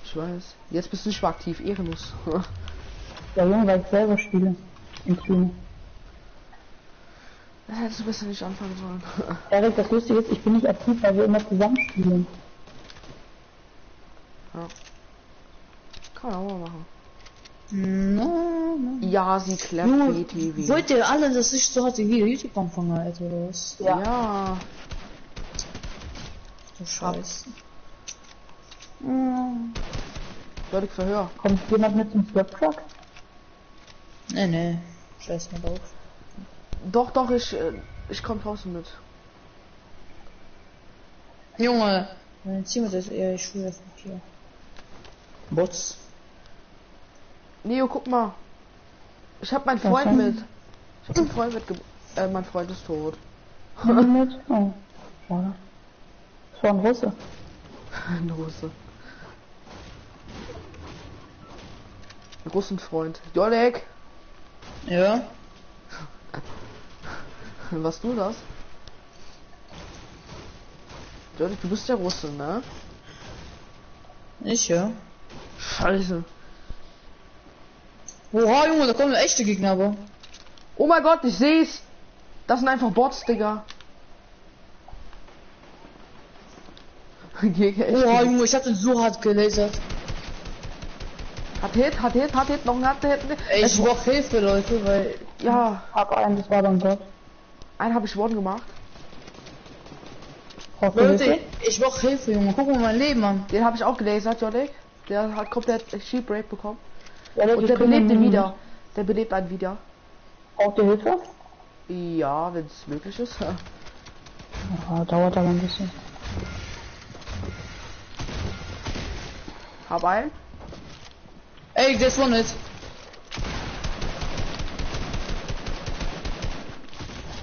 Ich weiß. Jetzt bist du nicht mehr aktiv, ehrenlos. Ja, Junge, weil ich selber spiele. Im Stream. Hättest du besser nicht anfangen sollen. Erik, das Lustige ist, ich bin nicht aktiv, weil wir immer zusammen spielen. Ja. Kann man auch mal machen. No, no. Ja, sie klappt B T V. Wollt ihr alle, dass ich so hatte wie YouTube anfange, Alter, oder was? Ja. Ja. Du Scheiße. Hm. Leute, Verhör. Kommt jemand mit zum Flop-Truck? Nee, nee. Scheiß mir drauf. Doch, doch, ich, ich komm draußen mit. Junge, dann ziehen wir das eher, ich schwöre das nicht hier. Bots. Neo, guck mal. Ich hab meinen Freund okay. mit. Ich hab meinen Freund mit, äh, mein Freund ist tot. Oh. Das war ein Russe. Ein Russe. Ein Russenfreund. Jolek! Ja? Was du das? Jolek, du bist ja Russe, ne? Ich, ja. Scheiße. Oha, Junge, da kommen echte Gegner, aber. Oh mein Gott, ich seh's. Das sind einfach Bots, Digga. Oha, Junge, ich hab den so hart gelasert. Hat Hit, hat Hit, hat Hit, noch ein hat Hit. Ey, ich brauch Hilfe, Leute, weil. Ja. Hab einen, das war dann Gott. Einen hab ich worden gemacht. Leute, ich brauch Hilfe, Junge. Guck mal mein Leben an. Den hab ich auch gelasert, Jolek. Der hat komplett Sheep Break bekommen. Ja, und der belebt ihn wieder. Der belebt einen wieder. Braucht ihr Hilfe? Ja, wenn es möglich ist. Ja, dauert aber ein bisschen. Hab einen. Ey, das war nicht.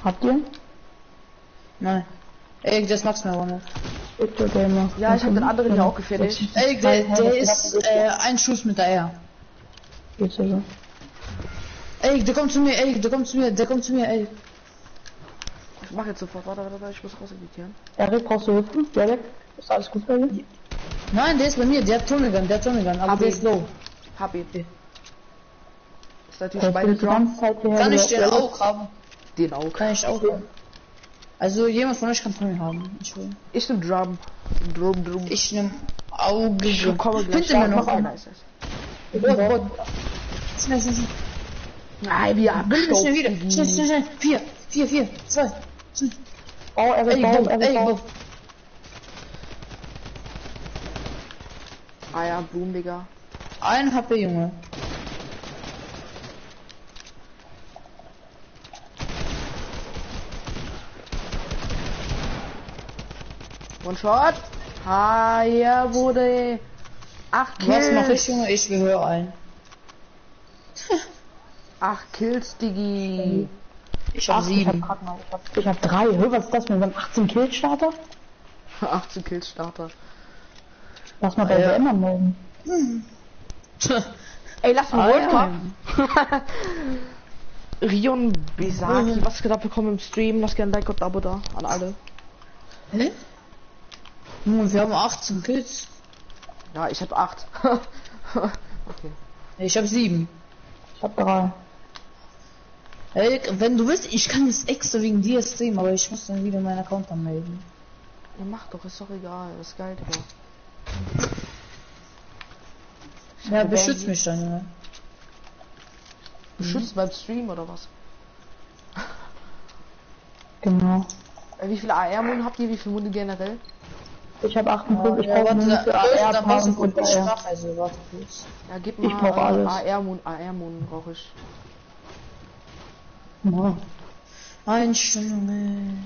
Habt ihr? Nein. Ey, das magst du mir aber nicht. Ja, ich hab den anderen ja auch gefährlich. Ey, der, der ist äh, ein Schuss mit der R. Geht's also. Ey, der kommt zu mir, ey, der kommt zu mir, der kommt zu mir, ey. Ich mach jetzt sofort, warte, warte, warte, ich muss raus editieren. Erik, brauchst du Hilfe? Erik, ist alles gut bei dir? Nein, der ist bei mir, der hat Tunnelgun, der hat Tunnelgun, aber der ist low. Hab ihn. Ist natürlich beide dran. Kann ich den auch haben? Den auch. Kann ich auch haben. Also jemand von euch kann Tunnel haben. Entschuldigung. Ich nehm Drum. Drum, Drum. Ich nehm Auge. Ich komme gleich. Hinter mir noch einer. Oh Gott. Schnell, schnell, schnell. Nein, wir haben schnell wieder. Schnell, schnell, schnell. Vier, vier, vier, zwei. Oh, er wird bauen, er wird bauen. Ah ja, Boom, Digga. Ein H P, Junge. One-Shot. Ah, ja, wurde... Acht Kills. Was mache ich, Junge? Ich gehöre ein. Acht Kills, Diggi. Ich hab sieben. Ich hab, ich, ich hab drei. Hör, was ist das mit einem achtzehn Kills Starter? achtzehn Kills Starter. Lass mal bei der immer morgen. Mhm. Ey, lass mal World Cup. Rion Besaki, was geht ab? Willkommen im Stream. Lass gerne Like und Abo da an alle. Hä? Hm, wir haben achtzehn Kills. Ja, ich hab acht. Okay. Ich hab sieben. Ich hab drei. Ey, wenn du willst, ich kann es extra wegen dir streamen, aber ich muss dann wieder meinen Account anmelden. Ja, mach doch, ist doch egal, das ist geil, Digga. Ja, beschützt mich dann, ja. Beschützt mhm. beim Stream oder was? Genau. Wie viele A R-Munde habt ihr, wie viele Munde generell? Ich hab achtundfünfzig, ja, ich brauche ja, A R-Munde und ich mach also, warte kurz. Ja, gib mal A R-Munde, A R-Munde brauche ich. Wow. Einstellungen.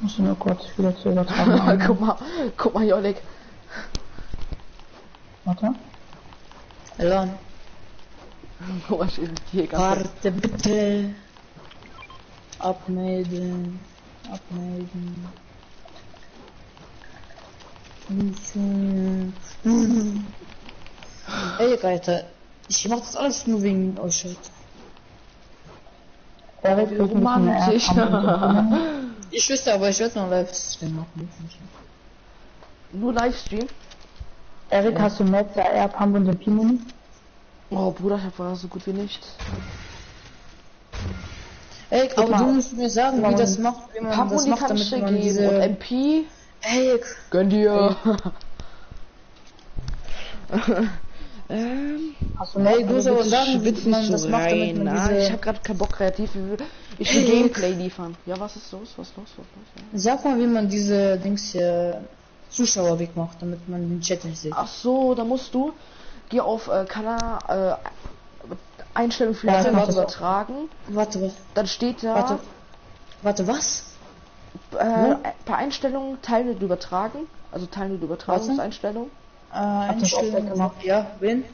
Muss nur kurz wieder zu übertragen. Guck mal, guck mal, Jolek. Warte. Elan. Guck mal, schön, hier warte bitte. Abmelden. Abmelden. Ey, Leute, ich mach das alles nur wegen euch heute. Ja, ich romantisch. Ich wüsste, aber ich werde noch Livestream machen. Nur Livestream? Erik, ja. Hast du Maps, A R, Pump und den Pimon? Oh Bruder, ich hab vorher so gut wie nichts. Erik, aber du musst mir sagen, wie das macht, wie man Pump das macht, damit man diese... Und M P? Erik! Gönn dir! Ähm... Hast du Maps, hey, du sollst aber sagen, wie man das macht, damit man diese... Ich hab grad keinen Bock, kreativ... Ich will Gameplay liefern. Ja, was ist los? Was ist los? Was ist los? Sag mal, wie man diese Dings hier Zuschauer weg macht, damit man den Chat nicht sieht. Ach so, da musst du. Geh auf äh, Kanal äh, Einstellung für warte, warte, übertragen. Warte, warte. Dann steht da. Warte, warte was? Äh, paar Einstellungen, Teil mit übertragen. Also Teil mit Übertragungseinstellung. Äh, Einstellung gemacht. Ja, wen?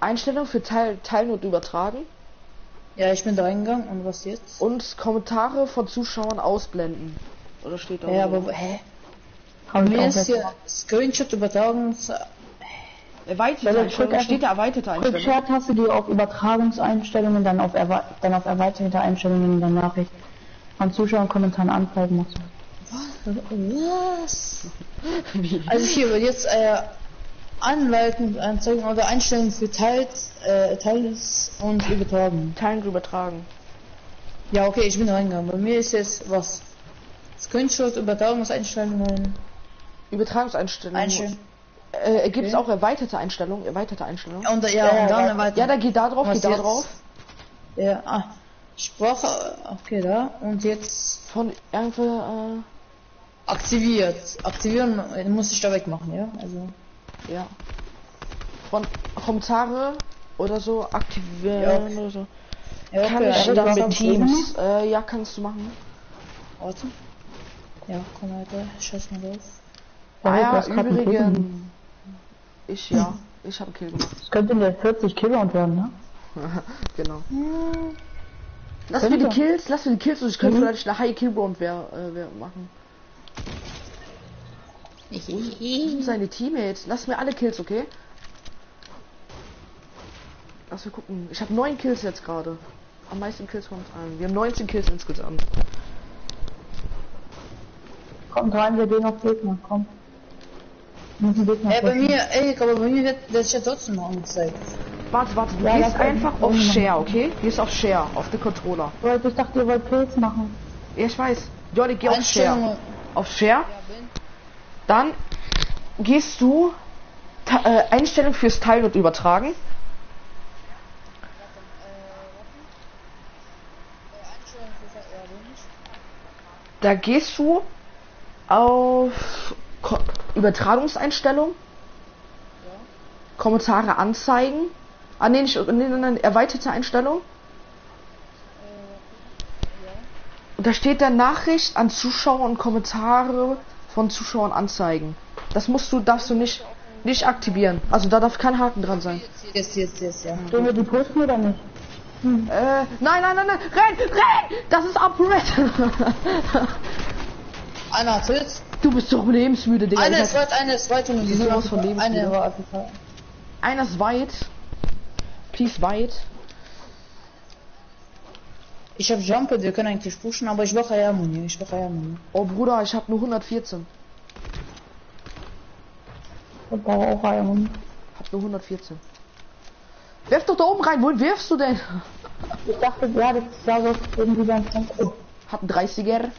Einstellung für Teil Teilnot übertragen. Ja, ich bin da reingegangen und was jetzt? Und Kommentare von Zuschauern ausblenden. Oder steht da? Ja, aber hä? Haben wir jetzt hier Screenshot Übertragungs Erweiterte steht da erweiterte Einstellungen. Screenshot hast du dir auf Übertragungseinstellungen, dann auf Erwe dann auf erweiterte Einstellungen in der Nachricht von Zuschauern Kommentaren anzeigen musst. Was? Also hier wird jetzt äh, Anwalten, Anzeigen oder Einstellungen für Teils, äh, Teils und übertragen. Teilen übertragen. Ja, okay, ich bin reingegangen. Bei mir ist jetzt was? Screenshot, Übertragungseinstellungen. Übertragungseinstellungen. Einstellungen. Äh, gibt es okay. auch erweiterte Einstellungen? Erweiterte Einstellungen. Ja, und, ja, ja, und dann erweitert. Ja, da geht da drauf, geht da jetzt? drauf. Ja, ah. Sprache, okay, da. Und jetzt von irgendwie äh, aktiviert. Aktivieren muss ich da wegmachen, ja? Also. Ja. Von Kommentare oder so aktivieren ja, okay. oder so. Ja, okay. Kann ich dann mit Teams? Äh, ja, kannst du machen. Warte. Ja, komm weiter. Scheiß mal drauf. Ah ja, übrigens. Ich ja. Ich hab einen Kill gemacht. Das könnte mir vierzig Killer werden, ne? Genau. Hm. Lass könnte. mir die Kills, lass mir die Kills und ich könnte mhm. vielleicht eine High Killbound wer, äh, wer machen. Ich bin seine Teammates. Lass mir alle Kills, okay? Lass wir gucken. Ich habe neun Kills jetzt gerade. Am meisten Kills kommt an. Wir haben neunzehn Kills insgesamt. Kommt rein, wir gehen auf Gegner, komm. Ey, bei mir, ey, aber bei mir wird der Chat trotzdem noch angezeigt. Warte, warte, du ja, gehst einfach auf Share, okay? Gehst auf Share, auf den Controller. Ich dachte, ihr wollt Kills machen. Ja, ich weiß. Jolly, geh auf Share. Auf Share? Dann gehst du äh, Einstellung fürs Teilnot übertragen. Da gehst du auf Ko Übertragungseinstellung, ja. Kommentare anzeigen. Ah, nee, nicht, nee, nein, nein, erweiterte Einstellung. Äh, ja. Und da steht dann Nachricht an Zuschauer und Kommentare von Zuschauern anzeigen. Das musst du, darfst du nicht, nicht aktivieren. Also da darf kein Haken dran sein. Yes, yes, yes, ja. Sollen wir die posten oder nicht? Hm. Äh, nein, nein, nein, nein, renn, renn! Das ist Upgrade! Einer sitzt. Du bist doch lebensmüde, Digga. Einer ist weit, einer ist weit und die sind was von lebensmüde. Einer, einer ist weit. Please weit. Ich hab Jumper, wir können eigentlich pushen, aber ich brauche Eiermunier, ich brauche Eiermunier. Oh Bruder, ich hab nur hundertvierzehn. Ich brauche auch Eiermunier. Hab nur hundertvierzehn. Werf doch da oben rein, wohin wirfst du denn? Ich dachte gerade, ich sage irgendwie dann. Oh, hab einen dreißiger.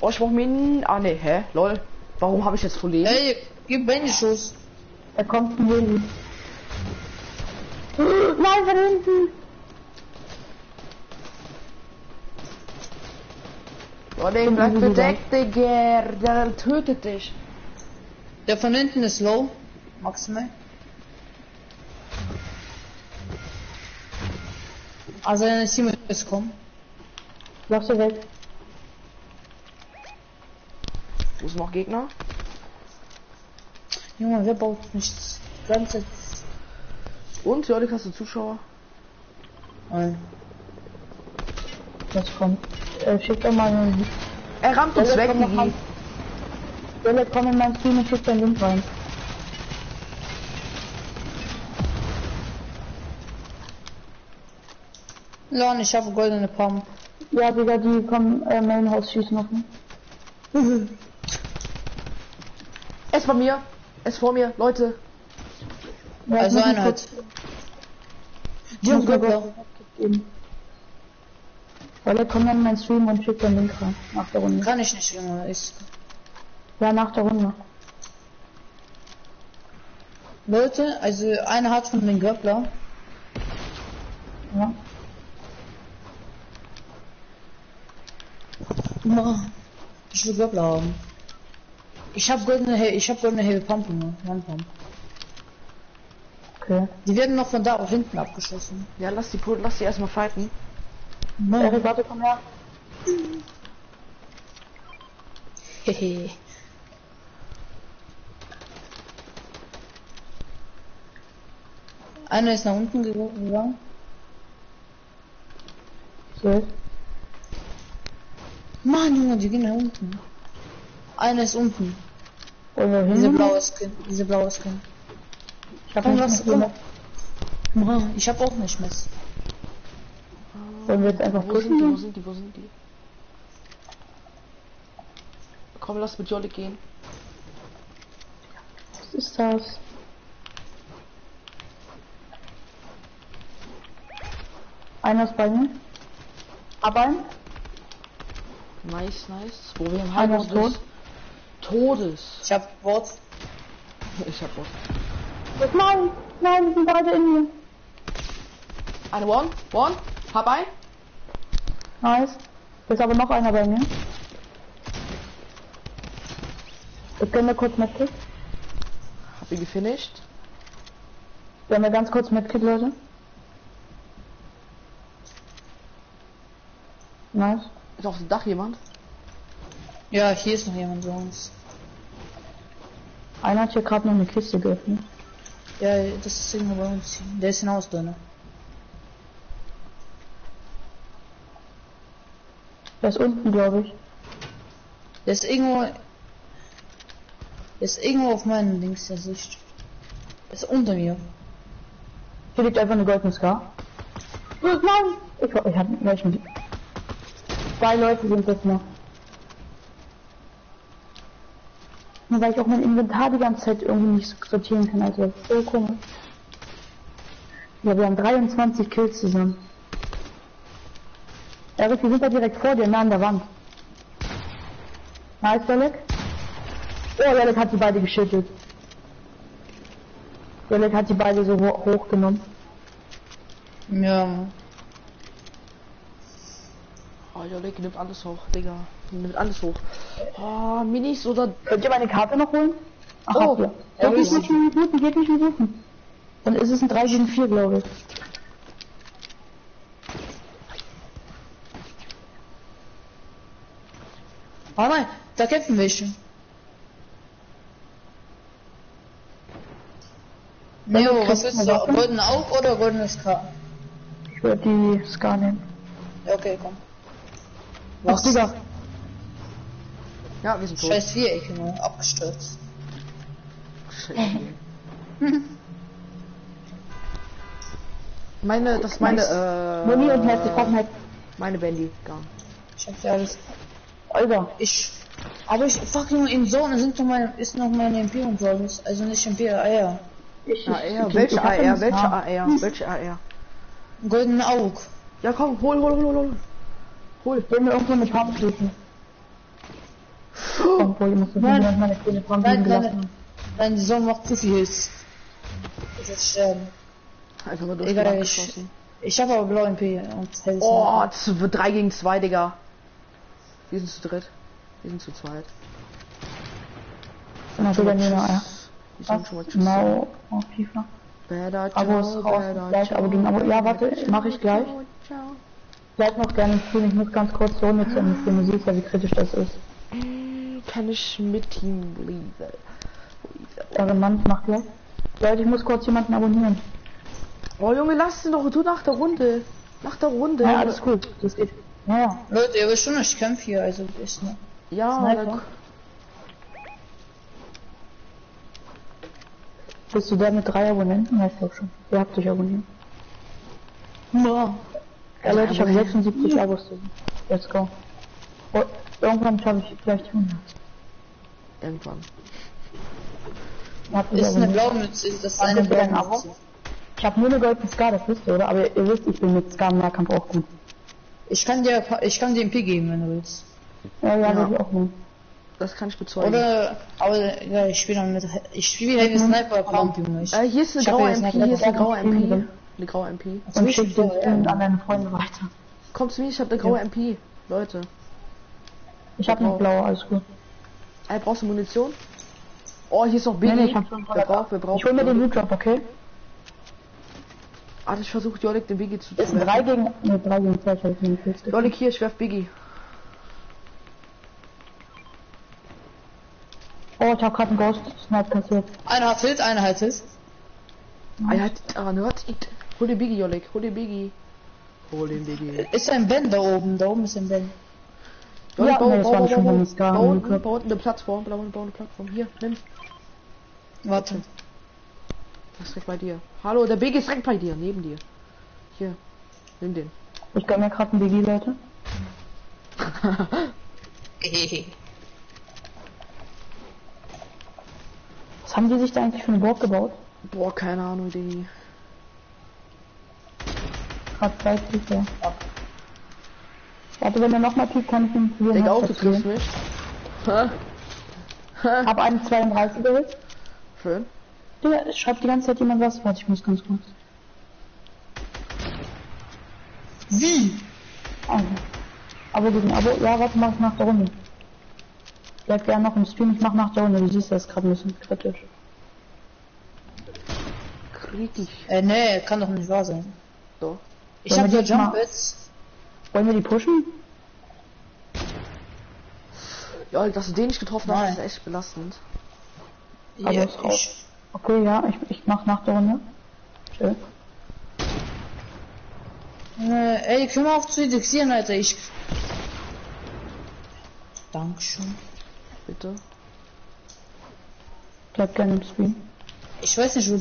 Oh, ich brauch mir einen... Ah ne, hä? Lol. Warum habe ich jetzt voll Leben? Ey, gib mir einen Schuss. Er kommt ein Leben. Nein, von hinten! Oh, den bleibt bedeckt, Digga. Der tötet dich. Der von hinten ist low. Maximal. Also, dann ist jemand gekommen. Lauf sie weg. Wo ist noch Gegner? Junge, wer baut nichts? Ganz jetzt. Und, Jörg, hast du Zuschauer? Nein. Das kommt. Äh, schickt er mal einen. Er rammt uns weg, Diggi. Jörg, komm in mein Team und schickt deinen Link rein. Lorne, ich habe goldene Pump. Ja, Digga, die kommen äh, mein Haus schießen noch. Ne? Es bei mir. Es vor mir, Leute. Ja, also einer hat. Die haben Glück. Weil er kommt dann mein Stream und schickt den Link rein. Nach der Runde. Kann ich nicht, Junge. Ist... Ja, nach der Runde. Leute, also einer hat von den Göppler. Ja. Ich will Göppler haben. Ich hab goldene He ich hab goldene Heavy Pump, ne? Pump. Okay. Die werden noch von da auf hinten abgeschossen. Ja, lass die lass die erstmal fighten. Nein, ja, warte, komm her. Hehe. Einer ist nach unten gegangen. So. Mann, Junge, die gehen nach unten. Einer ist unten. Oder diese blaue Skin, diese blaue Skin. Ich hab komm, was gemacht. Ich hab auch nicht Mist. Sollen wir jetzt einfach gucken? Wo sind die? Wo sind die? Komm, lass mit Jolly gehen. Was ist das? Einer ist bei mir. Aber nice, nice. Wo wir im Heimat sind. Todes. Ich hab Bots. Ich hab Bots. Nein, nein, wir sind beide in mir. Eine One, One, hab ein. Nice. Ist aber noch einer bei mir. Ich gönne kurz Medkit. Hab ihn gefinisht. Wir haben ja ganz kurz Medkit, Leute. Nice. Ist auf dem Dach jemand? Ja, hier ist noch jemand sonst. Einer hat hier gerade noch eine Kiste geöffnet. Ja, das ist irgendwo bei uns. Der ist hinaus drin. Der ist unten, glaube ich. Der ist irgendwo... Der ist irgendwo auf meinen Dings der Sicht. Der ist unter mir. Hier liegt einfach eine goldene Scar. Nein! Ich, ich hab gleich mit... Zwei Leute sind das noch. Nur weil ich auch mein Inventar die ganze Zeit irgendwie nicht sortieren kann, also so komisch. Ja, wir haben dreiundzwanzig Kills zusammen. Erik, wir sind da direkt vor dir, nah an der Wand. Nice, Dalek. Oh, Dalek hat die beide geschüttelt. Dalek hat die beide so ho hochgenommen. Ja. Oh, Dalek nimmt alles hoch, Digga. Nimmt alles hoch. Oh, Minis oder... Könnt ihr meine Karte noch holen? Ach, oh, ja. Doch, geht nicht mit Minuten, geht nicht mit Minuten. Dann ist es ein drei gegen vier, glaube ich. Oh nein, da kämpfen welche. Neo, was willst du? Golden auf oder goldenes K? Ich würde die Ska nehmen. Okay, komm. Was? Ach, Digga. Ja, wir sind tot. Scheiß Viereck, genau. Abgestürzt. Meine, das ist meine, äh... Moni und Herz, die kommen halt. Meine Bandy, gar. Ich hab's ja alles. Alter, ich... Aber ich... Fuck, nur im Zone sind noch meine... Ist noch meine Empfehlung, glaube ich. Also nicht Empfehlung, A R. Ich, ich, A R, welche A R? Welche A R? Welche A R? Golden Aug. Ja komm, hol, hol, hol, hol. Hol, wenn wir irgendwo mit Haken schließen. Komm, hol, musst du nein, meine Telegramm nein, nein, nein, die Sonne macht zu viel. Das ist sterben. Einfach mal durch. Egal, ich, ich hab aber blau M P und Helsen. Oh, drei gegen zwei, Digga. Wir sind zu dritt. Wir sind zu zweit. Na, sogar nie mehr. Ich sag schon mal tschüss. Genau, auf FIFA. Bäder, ciao, Abos raus, Bäder, gleich, ciao, aber gegen Abo. Ja, warte, mache ich gleich. Ciao. Bleib noch gerne im Stream, ich muss ganz kurz so mit zu Ende filmen, du siehst ja, wie kritisch das ist. Kann ich mit ihm lesen? Der Mann macht ja. Leute, ich muss kurz jemanden abonnieren. Oh Junge, lass ihn doch, du nach der Runde. Nach der Runde. Ja, alles gut, das geht. Ja. Leute, ihr wisst schon, ich kämpfe hier, also ist ne. Ja, bist du da mit drei Abonnenten? Weißt du schon. Ihr habt euch abonniert. Ja. Ja Leute, ich habe sechsundsiebzig ja. Abos. Let's go. Oh, irgendwann schaffe ich vielleicht hundert. Irgendwann. Ist eine blaue Mütze, ist das eine blaue Mütze? Ich habe nur eine goldene Ska, das wisst ihr, oder? Aber ihr wisst, ich bin mit Ska im Nahkampf auch gut. Ich kann dir, ich kann dir M P geben, wenn du willst. Ja, ja, ja. Ich auch mal. Das kann ich bezeugen. Oder, aber, ja, ich spiele dann mit, ich spiele wieder mit Sniper Pump, Junge. Äh, hier ist eine graue M P, hier ist eine graue M P. Eine graue M P. Und ich schicke den Film an deine Freunde weiter. Komm zu mir, ich habe eine graue M P, Leute. Ich habe eine blaue, alles gut. Ey, brauchst du Munition? Oh, hier ist noch Baby. Nee, ich hab schon voll. Wir brauchen. Ich hol mir den Loot Drop, okay? Ah, ich versuche Jolik den Biggie zu treffen. drei gegen ne, drei gegen zwei, ich hab nicht fest. Jolik hier, ich werf Biggie. Oh, ich hab grad einen Ghost Snipe passiert. Einer hat Hit, einer hat Hit. Einer hat Hit, aber nur hat Hit. Hol den Biggie, Jolik, hol den Biggie. Hol den Biggie. Ist ein Ben da oben, da oben ist ein Ben. Jolik, bau, bau, bau, bau, bau unten eine Plattform, bau unten eine Plattform. Hier, nimm. Warte. Das ist direkt bei dir. Hallo, der Biggie ist direkt bei dir, neben dir. Hier, nimm den. Ich kann mir grad einen Biggie, Leute. Was haben die sich da eigentlich für eine Burg gebaut? Boah, keine Ahnung, Diggi. Hat Zeit, ja. Warte, wenn er nochmal kriegt, kann ich ihn probieren. Digga, auch du triffst mich. Hä? Hä? Hab einen zweiunddreißiger Hit. Schön. Digga, schreibt die ganze Zeit jemand was. Warte, ich muss ganz kurz. Wie? Also. Aber gegen Abo. Ja, warte, mach ich nach der Runde. Bleib gerne noch im Stream, ich mach nach der Runde, du siehst das gerade ein bisschen kritisch. Kritisch? Äh, nee, kann doch nicht wahr sein. Doch. Ich hab hier Jumpets. Wollen wir die pushen? Ja, dass du den nicht getroffen hast, ist echt belastend. Aber ja, ist raus. Okay, ja, ich, ich mach nach der Runde. Schön. Äh, ey, können wir auch zu dexieren, Alter, ich... Dankeschön. Bitte. Bleib gerne im Stream. Ich weiß nicht, wo...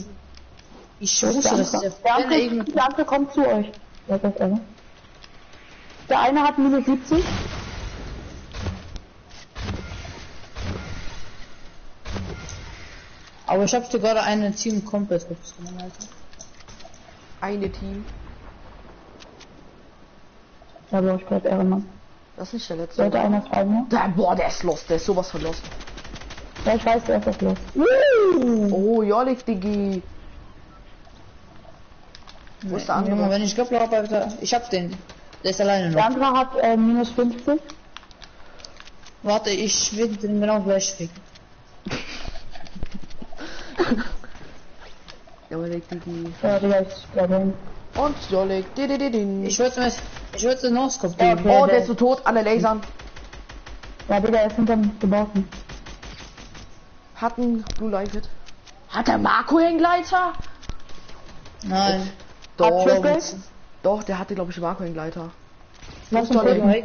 Ich wusste, dass der... Der andere, irgendwie... der andere kommt zu euch. Ja, das eine. Der eine hat minus siebzig. Aber ich hab dir gerade eine Team komplett aufgenommen, Alter. Eine Team. Ja, aber ich bleib Ehrenmann. Das ist nicht der letzte. Sollte einer schreiben, ja? Boah, der ist los, der ist sowas von los. Ja, ich weiß, der ist das los. Uh. Oh, Jolik, Diggi. Wo ist der andere? Junge, wenn ich geglaubt habe, ich hab den. Der ist alleine noch. Der andere hat äh, minus fünfzig. Warte, ich will den genau gleich ficken. Jolik, Diggi. Ja, Digga, ich bleib hin. Und Jolik, di di di di. Ich würde es. Ich würde den Noscope geben. Oh, der ist so tot, alle lasern. Ja, Digga, er ist hinterm Gebauten. Hat ein Blue Light Hit. Hat der Marco den Gleiter? Nein. Doch, doch, der hatte, glaube ich, Marco den Gleiter. Was soll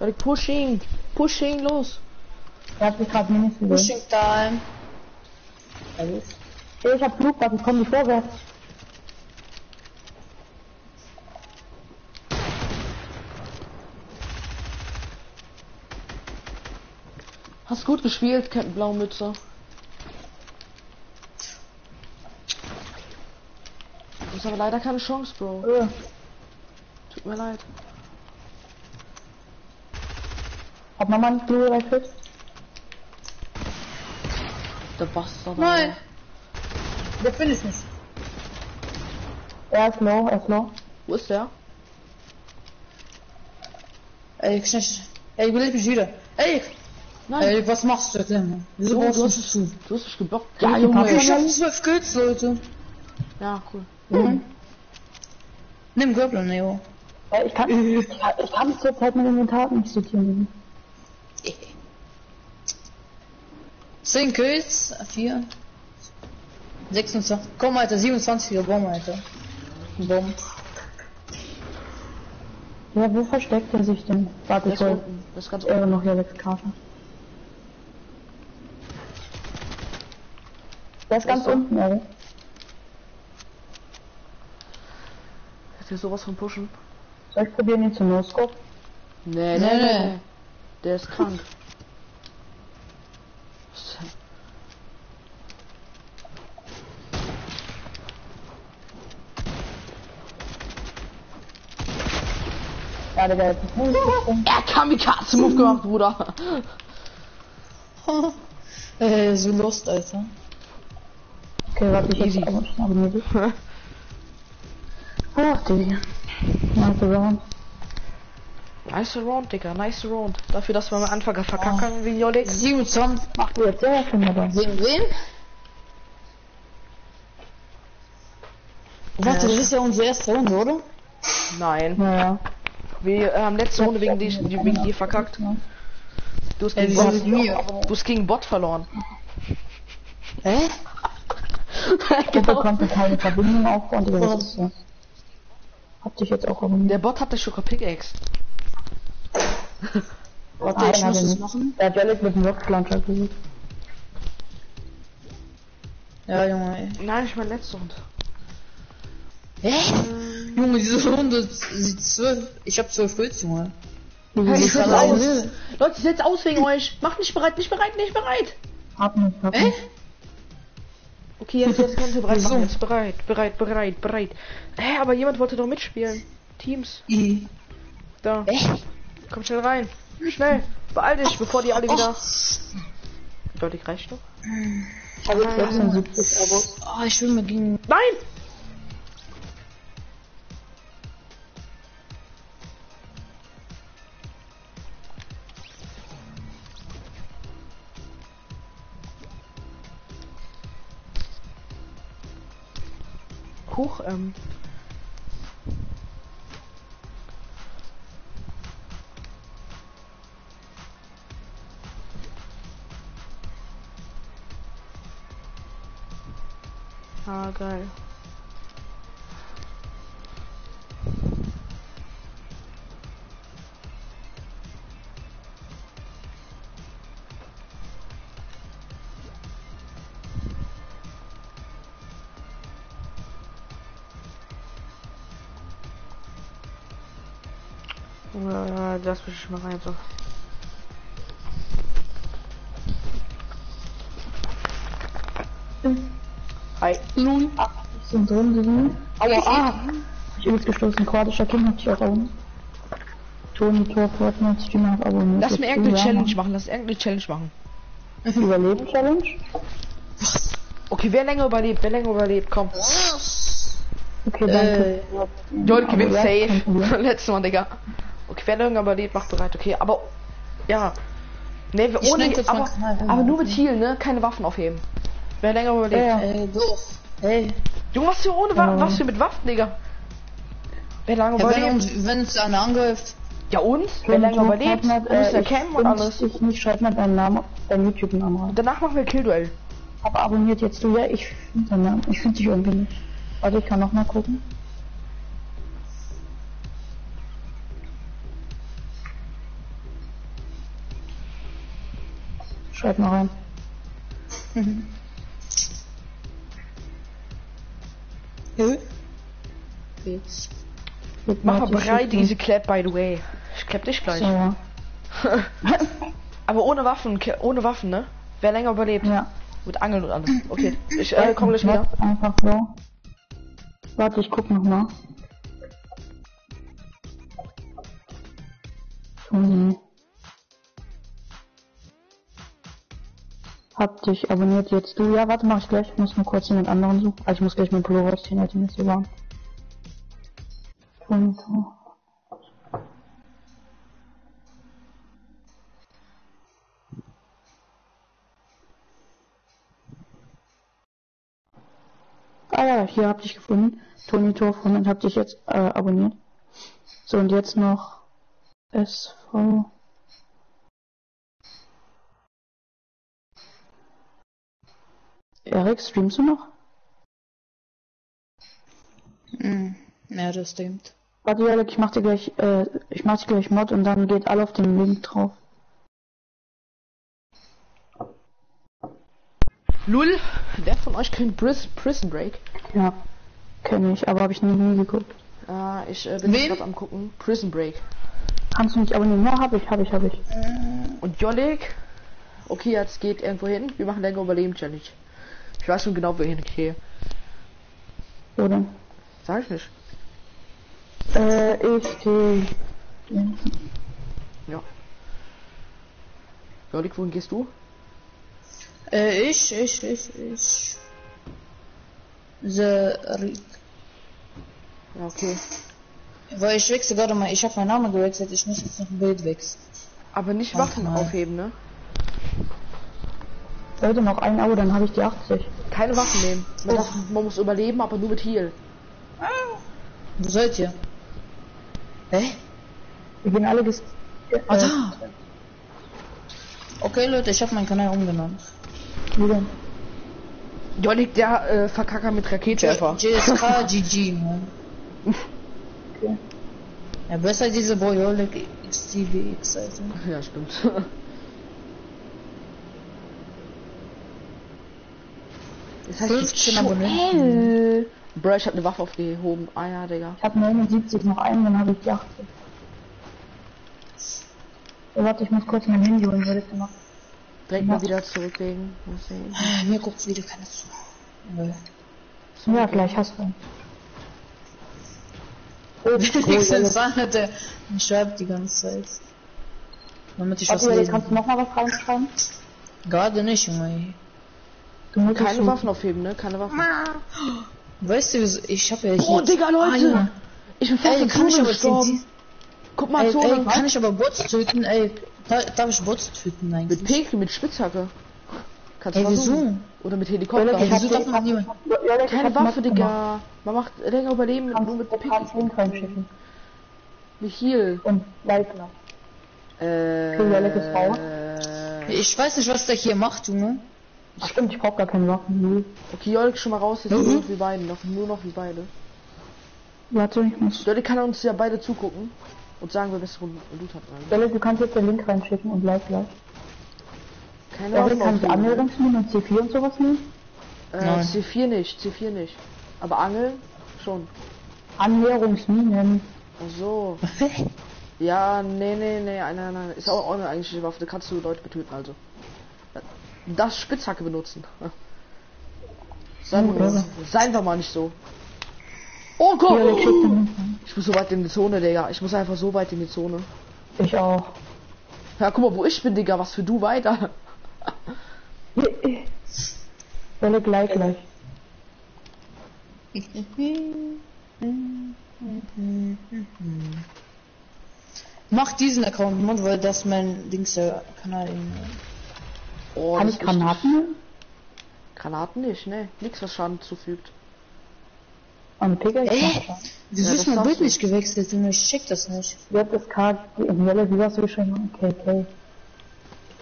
der? Pushing. Pushing, los. Er hat mich gerade nicht gesehen. Pushing time. Ich hab Flugwaffen, komm nicht vorwärts. Hast gut gespielt, Captain Blaumütze. Du hast aber leider keine Chance, Bro. Äh. Tut mir leid. Hat man mal einen Blue Light Hit? Der Bastard. Nein! Der findet nicht. Er ist low, er ist low. Wo ist der? Ey, ich Ey, ich will nicht wieder. Ey! Nein. Ey, was machst du denn? Wieso brauchst du es zu? Du hast dich geblockt. Ja, Junge, ich hab zwölf Kills, Leute. Ja, cool. Mhm. Mhm. Nimm Goblin, Neo. Ja, ich kann ich kann zur Zeit mit Inventar nicht sortieren. zehn Kills, vier, sechsundzwanzig. Komm, Alter, siebenundzwanziger Bomb, Alter. Bomb. Ja, wo versteckt er sich denn? Warte, ich soll er noch hier wegkarten. Der ist ganz unten, ey. Jetzt hier sowas von pushen. Soll ich probieren, ihn zu no-scope? Nee, nee, nee, nee. Der ist krank. Ja, der hat er Kamikaze-Move gemacht, Bruder. Ey, so lost, Alter. Okay, warte, ich easy. Ach, Digga. Nice round. Nice round, Digga. Nice round. Dafür, dass wir am Anfang verkacken, oh. Wie Jolik. siebenundzwanzig. Macht ihr jetzt sehr viel mehr da. Wem, wem? Warte, das ist ja unsere erste Runde, oder? Nein. Naja. Wir haben letzte Runde wegen dir wegen die verkackt. Du hast gegen, hey, Bot, du hast gegen Bot verloren. Hä? Äh? Genau. Konnte keine Verbindung aufbauen. Ja. Hab dich jetzt auch irgendwie. Der Bot hat das Sugar Pickaxe. Warte, ah, ich muss das machen. Der Jellic mit dem Rockplanscher gesucht. Ja, Junge, ey. Nein, ich meine letzte Runde. Hä? Ähm, Junge, diese Runde zwölf. Ich hab zwölf Kills, Junge. Junge, hey, ich setz aus. Leute, ich setz aus wegen euch. Macht nicht bereit, nicht bereit, nicht bereit. Hab nicht, hab nicht. Okay, jetzt, jetzt kannst du bereit machen. Jetzt bereit, bereit, bereit, bereit. Hä, aber jemand wollte doch mitspielen. Teams. Mhm. Da. Echt? Komm schnell rein. Schnell. Beeil dich, bevor die alle wieder... Leute, ich reicht doch. Ich habe sechsundsiebzig Abos. Oh, ich will mit ihnen... Nein! Hoch, ähm. Ah, geil. Das will ich mal rein, so. Hi. Nun. Ah, sind drin, drin. Aua, ah. Ich bin gestoßen. Kroatischer Kind hab ich auch oben. Toni, Tor, Fortnite, Streamer hat abonniert. Lass mir irgendeine Challenge machen, lass irgendeine Challenge machen. Überleben-Challenge? Okay, wer länger überlebt, wer länger überlebt, komm. Okay, danke. Äh, Jolik gewinnt safe. Letztes Mal, Digga. Okay, wer länger überlebt, macht bereit, okay, aber ja. Ne, ohne aber, aber nur mit Heal, ne? Keine Waffen aufheben. Wer länger überlebt. Ja, ja. Ey, doof. Ey. Junge, was für ohne Waffen, ja. Was für mit Waffen, Digga? Wer lange ja, überlebt. Wenn uns einer angreift, Ja und? Wer länger überlebt, ist der Cam und alles. Ich, ich schreibe mal deinen Namen, deinen YouTube-Namen rein. Danach machen wir ein Killduell. Aber abonniert jetzt du, ja, ich finde deinen Namen, ich finde dich irgendwie nicht. Warte, ich kann noch mal gucken. Schreib mal rein. Mhm. Hm? Jetzt. Jetzt mach mal bereit diese Clap, by the way. Ich clap dich gleich. So, ja. Aber ohne Waffen, ohne Waffen, ne? Wer länger überlebt. Ja. Mit Angeln und alles. Okay, ich äh, komm gleich wieder. Einfach so. Warte, ich guck nochmal. Mhm. Hab dich abonniert jetzt du. Ja, warte, mach ich gleich. Ich muss nur kurz jemand anderen suchen. Also ich muss gleich meinen Pullover ausziehen, hätte ich nicht so warm. fünf Ah ja, hier hab ich gefunden. Toni Torfon und hab dich jetzt äh, abonniert. So, und jetzt noch S V. Erik, streamst du noch? Mm, ja, das stimmt. Warte, Erik, ich mach dir gleich, äh, ich mach dir gleich Mod und dann geht alle auf den Link drauf. Lul, wer von euch kennt Prison Break? Ja, kenne ich, aber habe ich nie, nie geguckt. Ah, ich äh, bin gerade am gucken. Prison Break. Kannst du nicht abonnieren? Ja, habe ich, habe ich, habe ich. Und Jolik? Okay, jetzt geht irgendwo hin. Wir machen länger Überleben-Challenge. Ich weiß schon genau, wo ich hingehe. Wo denn? Sag ich nicht. Äh, ich gehe. Ja. Jolik, wohin gehst du? Äh, ich, ich, ich, ich. The Rick. Okay. Weil ich wechsle gerade mal. Ich habe meinen Namen gewechselt. Ich muss jetzt noch ein Bild wechseln. Aber nicht Waffen aufheben, ne? Leute, noch ein Abo, dann habe ich die achtzig. Keine Waffen nehmen. Man, oh. muss, man muss überleben, aber nur mit Heal. Ah. Wo seid ihr? Hä? Wir gehen alle ges... Ah, da. Okay, Leute, ich habe meinen Kanal umgenommen. Wie denn? Jolik, der äh, Verkacker mit Raketenwerfer. J S K, G G, ne? Okay. Ja, besser diese Boy Jolik X T B X, Alter. Ja, stimmt. Das heißt, fünfzehn Abonnenten. Bruh, ich hab ne Waffe aufgehoben. Ah ja, Digga. Ich hab neunundsiebzig, noch einen, dann hab ich die achtzig. Oh, warte, ich muss kurz mein Handy holen, würde ich machen. Direkt mal wieder zurücklegen. Mir guckt's Video keine zu. So, ja, gleich hast du. Oh, ich schreib die ganze Zeit. Damit ich was lesen. Kannst du nochmal was reinschreiben? Gerade nicht, Junge. Du keine du... Waffen aufheben, ne? Keine Waffen. Weißt du, ich hab ja hier... Oh, Digga, Leute! Eine. Ich bin fast in Zone gestorben. Guck mal, ey, Zone. Ey, kann ich aber Bots töten, ey. Dar darf ich Bots töten eigentlich? Mit Pekel, mit Spitzhacke. Kannst du versuchen. Oder mit Helikopter. Ey, wieso darf man niemand... Keine Waffe, Digga. Man macht länger Überleben mit, nur mit Pekel. Mit Heal. Und Leitner. Äh... Ich weiß nicht, was der hier macht, Junge. Ach stimmt, ich brauch gar keine Waffen. Okay, Jolik, schon mal raus, jetzt mhm. nur wie beide, noch, nur noch wie beide. Warte, ich muss... Jolik kann uns ja beide zugucken und sagen, wer bessere Loot hat. Jolik, du kannst jetzt den Link reinschicken und bleib gleich. Keine Ahnung. Kann ich Angeln nehmen und C vier und sowas nehmen? Äh, Nein. C vier nicht, C vier nicht. Aber Angeln schon. Annäherungsminen. Ach so. Ja, nee, nee, nee, nein, nein, nein. Ist auch eine eigentliche Waffe, da kannst du Leute betöten, also. Das Spitzhacke benutzen. Seien wir, seien wir mal nicht so. Oh Gott! Ich muss so weit in die Zone, Digga. Ich muss einfach so weit in die Zone. Ich auch. Ja, guck mal, wo ich bin, Digga. Was für du weiter? Welle gleich gleich. Mach diesen Account, Mann, weil das mein linkster Kanal in. Oh, kann ich Granaten? Granaten nicht, ne? Nichts, was Schaden zufügt. Am Pickel? Ey, wieso ist mein Bild nicht gewechselt? Ich check das nicht. Jetzt ist K in Yellow, wie hast du geschrieben? K K.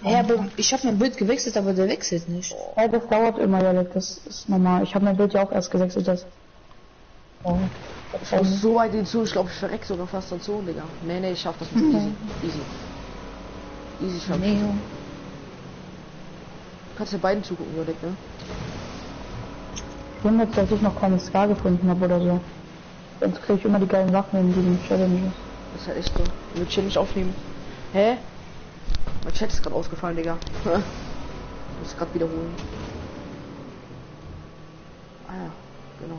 Hey, aber ich habe mein Bild gewechselt, aber der wechselt nicht. Hey, das dauert immer, Yellow, das ist normal. Ich habe mein Bild ja auch erst gewechselt, das. Oh. Ich hau so weit hinzu, ich glaube, ich verreck sogar fast dazu, Digga. Nee, nee, ich schaff das nicht. Easy. Easy. Easy, ich schaff nee, das. Kannst du beiden zugucken, Yellow, ne? Ich bin jetzt, dass ich noch keine Scar gefunden habe oder so. Sonst kriege ich immer die geilen Sachen in diesen Challenges. Das ist halt echt so. Ich will Chat nicht aufnehmen. Hä? Mein Chat ist gerade ausgefallen, Digga. Ich muss es gerade wiederholen. Ah ja, genau.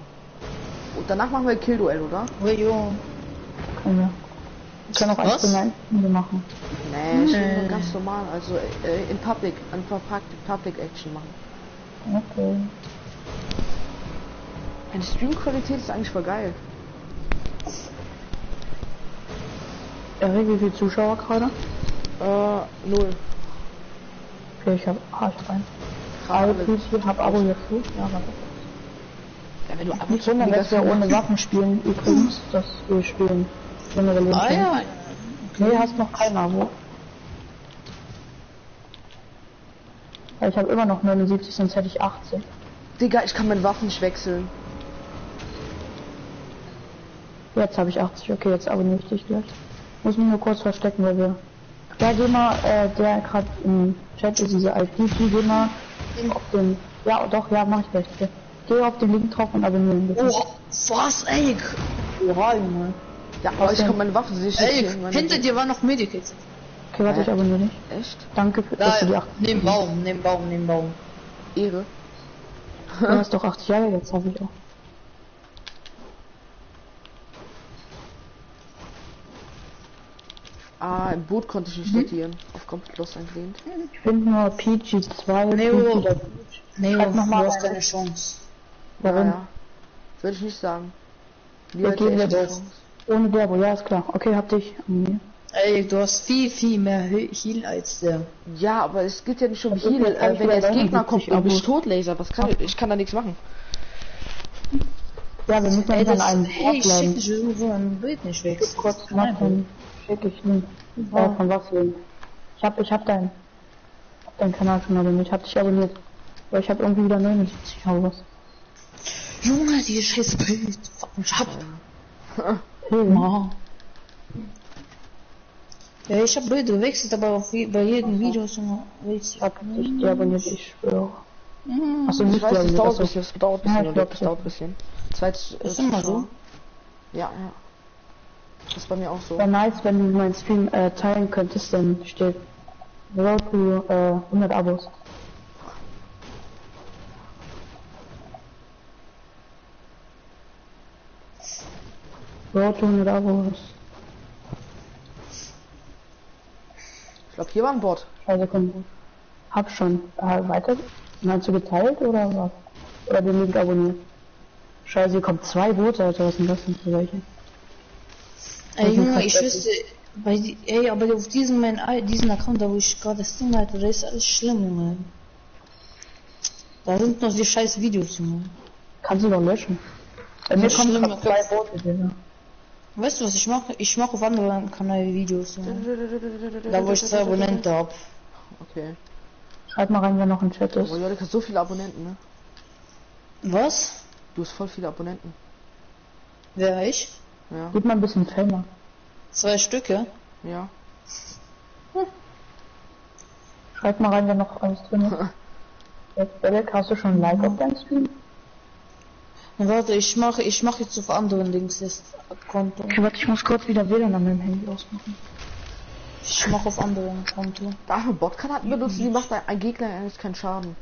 Und danach machen wir ein Kill-Duell, oder? Oh, jo. Können wir. Ich kann auch eins gemein machen. Nee, nee. Schon ganz normal. Also äh, in Public, einfach Public Action machen. Okay. Eine Streamqualität ist eigentlich voll geil. Erik, wie viele Zuschauer gerade? Äh, null. Okay, ich hab... Ah, ich hab einen. Gerade ich hab Abo hier früh. Ja, warte. Ja, wenn du Abo kriegst, dass wir ohne Waffen spielen, übrigens, dass wir spielen. Generell. Ah ja. Okay. Nee, hast noch kein Abo. Ja, ich hab immer noch neunundsiebzig, sonst hätte ich achtzig. Digga, ich kann meine Waffen nicht wechseln. Jetzt habe ich achtzig, okay, jetzt abonniere ich dich gleich. Muss mich nur kurz verstecken, weil wir... Der Gamer, äh, der gerade im Chat ist, diese I P-Gamer, auf den... Ja, doch, ja, mach ich gleich. Okay. Geh auf den Link drauf und abonnieren, bitte. Oh, was, ey? Oha, Junge. Ja, aber ich kann meine Waffen nicht wechseln. Hinter dir war noch Medikit. Okay, warte, ich abonniere dich. Echt? Danke, für, dass du die achtzig... Neben Baum, neben Baum, neben Baum. Ehre. Du hast doch achtzig Jahre, jetzt habe ich auch. Ah, im Boot konnte ich nicht studieren. Hm? Auf komplett los angelehnt. Ich finde nur Peachy zwei. Neo, Peachy. Neo, Neo noch mal du hast keine Chance. Warum? Ja, würde ich nicht sagen. Wir gehen jetzt Chance. Ohne Derbo, ja, ist klar. Okay, hab dich an mir. Ey, du hast viel, viel mehr Heal als der. Ja, aber es geht ja nicht um Heal. Äh, wenn jetzt Gegner kommt und mich totlaser, was kann ich? Ich kann da nichts machen. Ja, wir müssen ja dann einen Ort bleiben. Hey, ich schick dich so ein Bild nicht weg. Kurz machen. Schick ich nicht. Oh, von was wegen? Ich hab, ich hab deinen... Hab deinen Kanal schon abonniert. Ich hab dich abonniert. Aber ich hab irgendwie wieder neunundsiebzig oder was. Junge, die scheiß Bild. Ich hab... Ja, ich hab Bild gewechselt, aber auf je bei jedem Video ist immer richtig. Ich hab nicht abonniert, ich schwöre. Mhm. Achso, ich weiß, es dauert ein bisschen, es dauert ein bisschen, es dauert ein bisschen. Zweites ist immer so. Ja, ja. Das ist bei mir auch so. Wäre nice, wenn du meinen Stream äh, teilen könntest, dann steht Road to äh, hundert Abos. Road to hundert Abos. Ich glaube, hier war ein Bot. Also komm, hab schon. Äh, weiter. Meinst du geteilt oder was? Oder den Link abonniert? Scheiße, hier kommt zwei Boote, Alter. Was sind das denn für welche? Ey, Junge, ich wüsste... Bei die, ey, aber auf diesem mein, diesen Account, da wo ich gerade das Ding halte, da ist alles schlimm, Junge. Da sind noch die scheiß Videos, Junge. Kannst du doch löschen. Bei mir kommen noch zwei Boote, Digga. Weißt du was, ich mache ich mache auf anderen Kanälen Videos. Ne? Da wo ich zwei Abonnenten habe. Okay. Schreib mal rein, wer noch ein Chat ist. Oh, Leute, hast so viele Abonnenten, ne? Was? Du hast voll viele Abonnenten. Wer, ich? Ja. Gib mal ein bisschen Fame. Zwei Stücke? Ja. Hm. Schreib mal rein, wer noch alles drin ist. Jetzt, Belek, hast du schon ein Like auf deinem Stream? Warte, ich mache ich mache jetzt auf anderen Dings das Konto. Okay, warte, ich muss kurz wieder W L A N an meinem Handy ausmachen. Ich mache auf anderen Konto. Da eine Botkanate benutzt, die macht ein Gegner eigentlich keinen Schaden.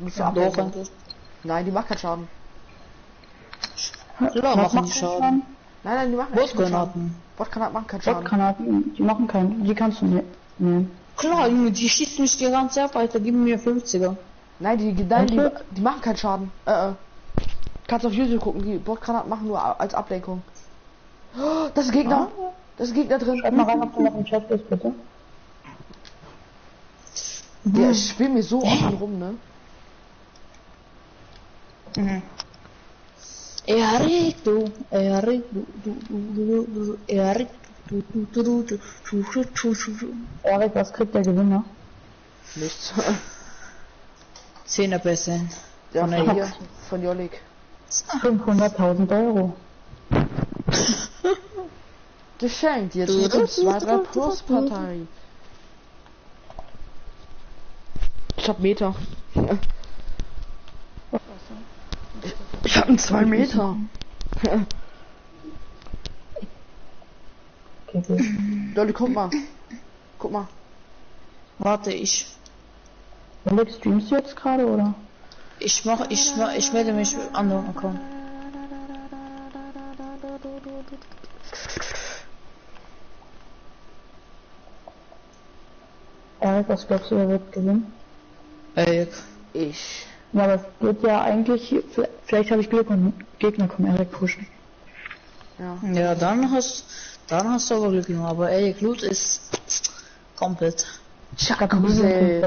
Musst du ja, abwehren. Nein, die macht keinen Schaden. Klar, machen die Schaden. Schaden. Nein, nein, die machen keinen Schaden. Botkanaten machen keinen Schaden. Botkanaten, die machen keinen. Die kannst du nehmen. Klar, Junge, die schießt mich die ganze ab, Alter, gib mir fünfziger. Nein, die nein, die, die machen keinen Schaden. Äh, äh. Kannst auf YouTube gucken, die Bordgranaten machen nur als Ablenkung. Oh, das ist Gegner! Ah. Das ist Gegner drin! Schreib mal rein, ob du noch im Chat bist, bitte. Der ja, spielt mir so offen rum, ne? Mhm. Erik, du, Erik, du, du, du, du, Erik, du, du, du, du, du, du, du, du, du, Erik, was kriegt der Gewinner? Nichts. Zehner besser. Von hier, von Jolik. fünfhunderttausend Euro. Geschenkt, jetzt mit dem zwei drei Plus Partei. Ich hab Meter. Ich hab einen zwei Meter. Dolly, guck mal. Guck mal. Warte, ich. Dolly, streamst du jetzt gerade, oder? Ich mach, ich mach, ich werde mich anlocken kommen. Erik, was glaubst du, wer wird gewinnen? Erik. Ich. Ja, das geht ja eigentlich hier. Vielleicht habe ich Glück und Gegner kommen Erik pushen. Ja. Ja, dann hast, dann hast du aber Glück, Junge. Aber Erik Loot ist komplett. Chakose.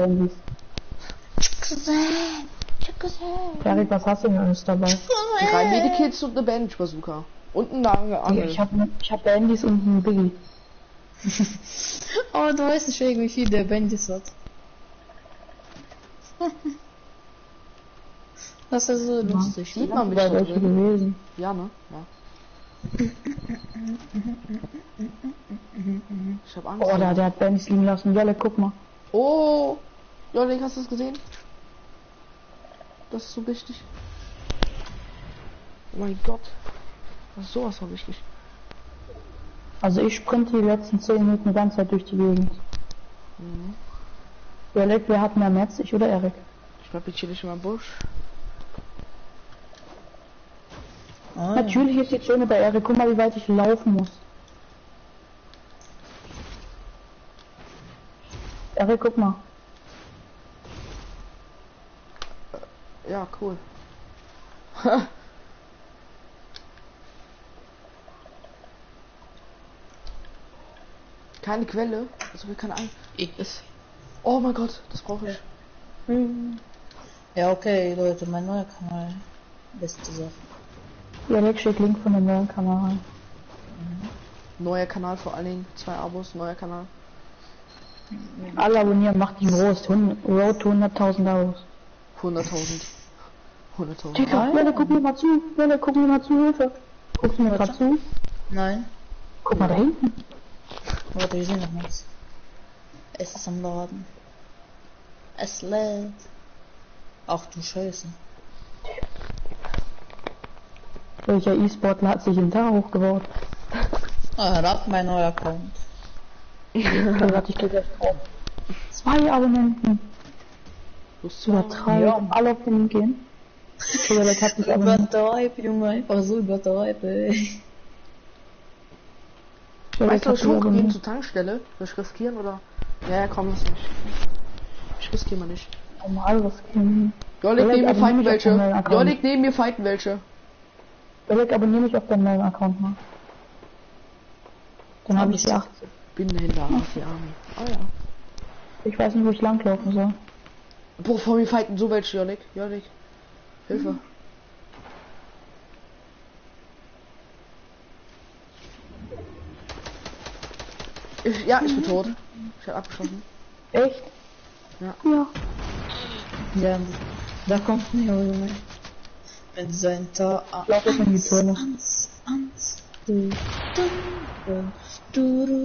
Erik, was hast du denn alles dabei? Drei Medikits und eine Bandage-Bazooka. Und ein lange Angel. Ich habe ich hab Bandys und einen Biggie. Aber du weißt nicht, wie viel der Bandys hat. Das ist so lustig. Sieht man bei euch gewesen. Ja, ne? Ja. Ich hab Angst. Oh, da, der hat Bandys liegen lassen. Jolle, guck mal. Oh! Jolle, hast du das gesehen? Das ist so wichtig. Oh mein Gott. Das ist sowas von wichtig. Also ich sprinte die letzten zehn Minuten die ganze Zeit durch die Gegend. Mhm. Überleg, wer hat mehr Netz, ich oder Erik? Ich glaube, ich chill ich mal im Busch. Ah, natürlich ja. Ist jetzt schöne bei Erik. Guck mal, wie weit ich laufen muss. Erik, guck mal. Ja, cool. Keine Quelle, also wir können ein. Ist. Oh mein Gott, das brauche ich. Ja, okay, Leute, mein neuer Kanal. Beste Sache. Ja, Nick schickt Link von dem neuen Kanal. Mhm. Neuer Kanal vor allen Dingen, zwei Abos, neuer Kanal. Mhm. Alle abonnieren, macht die groß. Road to hunderttausend Abos. hunderttausend. hunderttausend. Digga, Leute, guck mir mal zu. Leute, guck mir mal zu, Hilfe. Guckst du mir gerade zu? Nein. Guck mal da hinten. Warte, wir sehen noch nichts. Es ist am Laden. Es lädt. Ach du Scheiße. Welcher E-Sportler hat sich in da hochgebaut? Ah, da hat mein neuer Account. Warte, ich geh gleich drauf. Zwei Abonnenten. Musst du übertreiben? Ja. Alle auf den gehen. Übertreib, Junge, einfach so übertreib, ey. Weißt du, ich gucke ihn zur Tankstelle. Soll ich riskieren oder? Ja, ja, komm, lass mich. Ich riskiere mal nicht. Normal riskieren. Jolik, neben mir fighten welche. Jolik, neben mir fighten welche. Jolik, abonniere mich auf deinen neuen Account mal. Dann habe ich die achtzig. Bin dahinter, auf die Arme. Oh ja. Ich weiß nicht, wo ich langlaufen soll. Boah, vor mir fighten so welche, Jolik. Jolik. Hilfe. Mhm. Ich, ja, ich bin tot. Ich hab abgeschossen. Echt? Ja. Ja. Ja, da kommt ein Junge. Wenn sein Tor ab. Ich glaube, die Türme.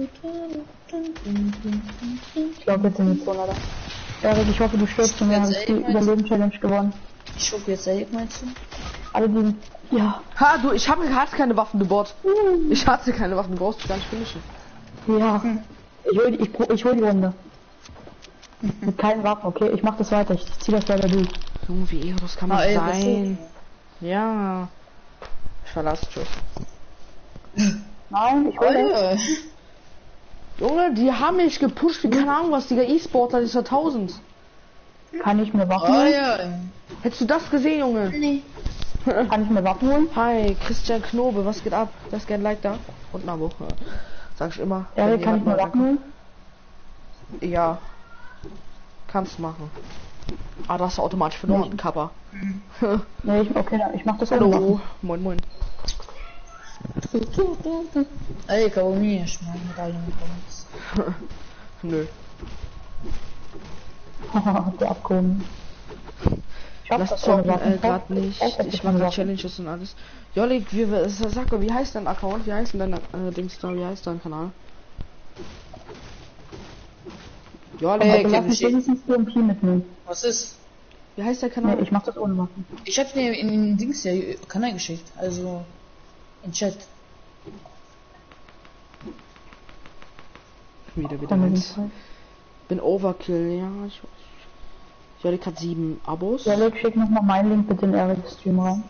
Ich glaube, jetzt sind die Türme da. Erik, ich hoffe, du stirbst und wir haben die Überleben-Challenge gewonnen. Ich hoffe, jetzt Erik, meinst du? Alle die. Ja. Ha, du, ich habe hatte keine Waffen gebaut. Ich hatte keine Waffen, du brauchst die gar nicht finishen. Ja, ich hol, ich, ich hol die Runde. Mit keinen Waffen, okay? Ich mach das weiter, ich zieh das weiter durch. Junge, wie eher, das kann man sein. Ja. Ich verlasse dich. Nein, ich hol Junge, die haben mich gepusht, wie keine Ahnung was, Digga, E-Sportler dieser tausend. Kann ich mir Waffen holen? Oh, ja. Hättest du das gesehen, Junge? Nee. Kann ich mir Waffen holen? Hi, Christian Knobe, was geht ab? Lass gern ein Like da und ein Abo. Sag ich immer. Erik, kann ich mal Waffen holen? Ja. Kannst machen. Ah, das ist automatisch verloren, nee. Kappa. Nee, ich, okay, ich mach das. Hallo, machen. Moin moin. Ey, Kaumi, ich meine Medaille mit uns. Nö. Der Abkommen. Ich hoffe, das zocken, äh, grad nicht. Ich mache grad Challenges und alles. Jolik, wie, sag mal, wie heißt dein Account? Wie heißt denn dein äh, Dings da? Wie heißt dein Kanal? Jolik, lass mich wenigstens P M P mitnehmen. Was ist? Wie heißt der Kanal? Nee, ich mach das ohne machen. Ich hab's mir in den Dings hier Kanal geschickt, also in Chat. Wieder, wieder eins. Bin Overkill, ja, ich weiß. Jolik hat sieben Abos. Jolik, schick nochmal meinen Link bitte in Eric's Stream rein.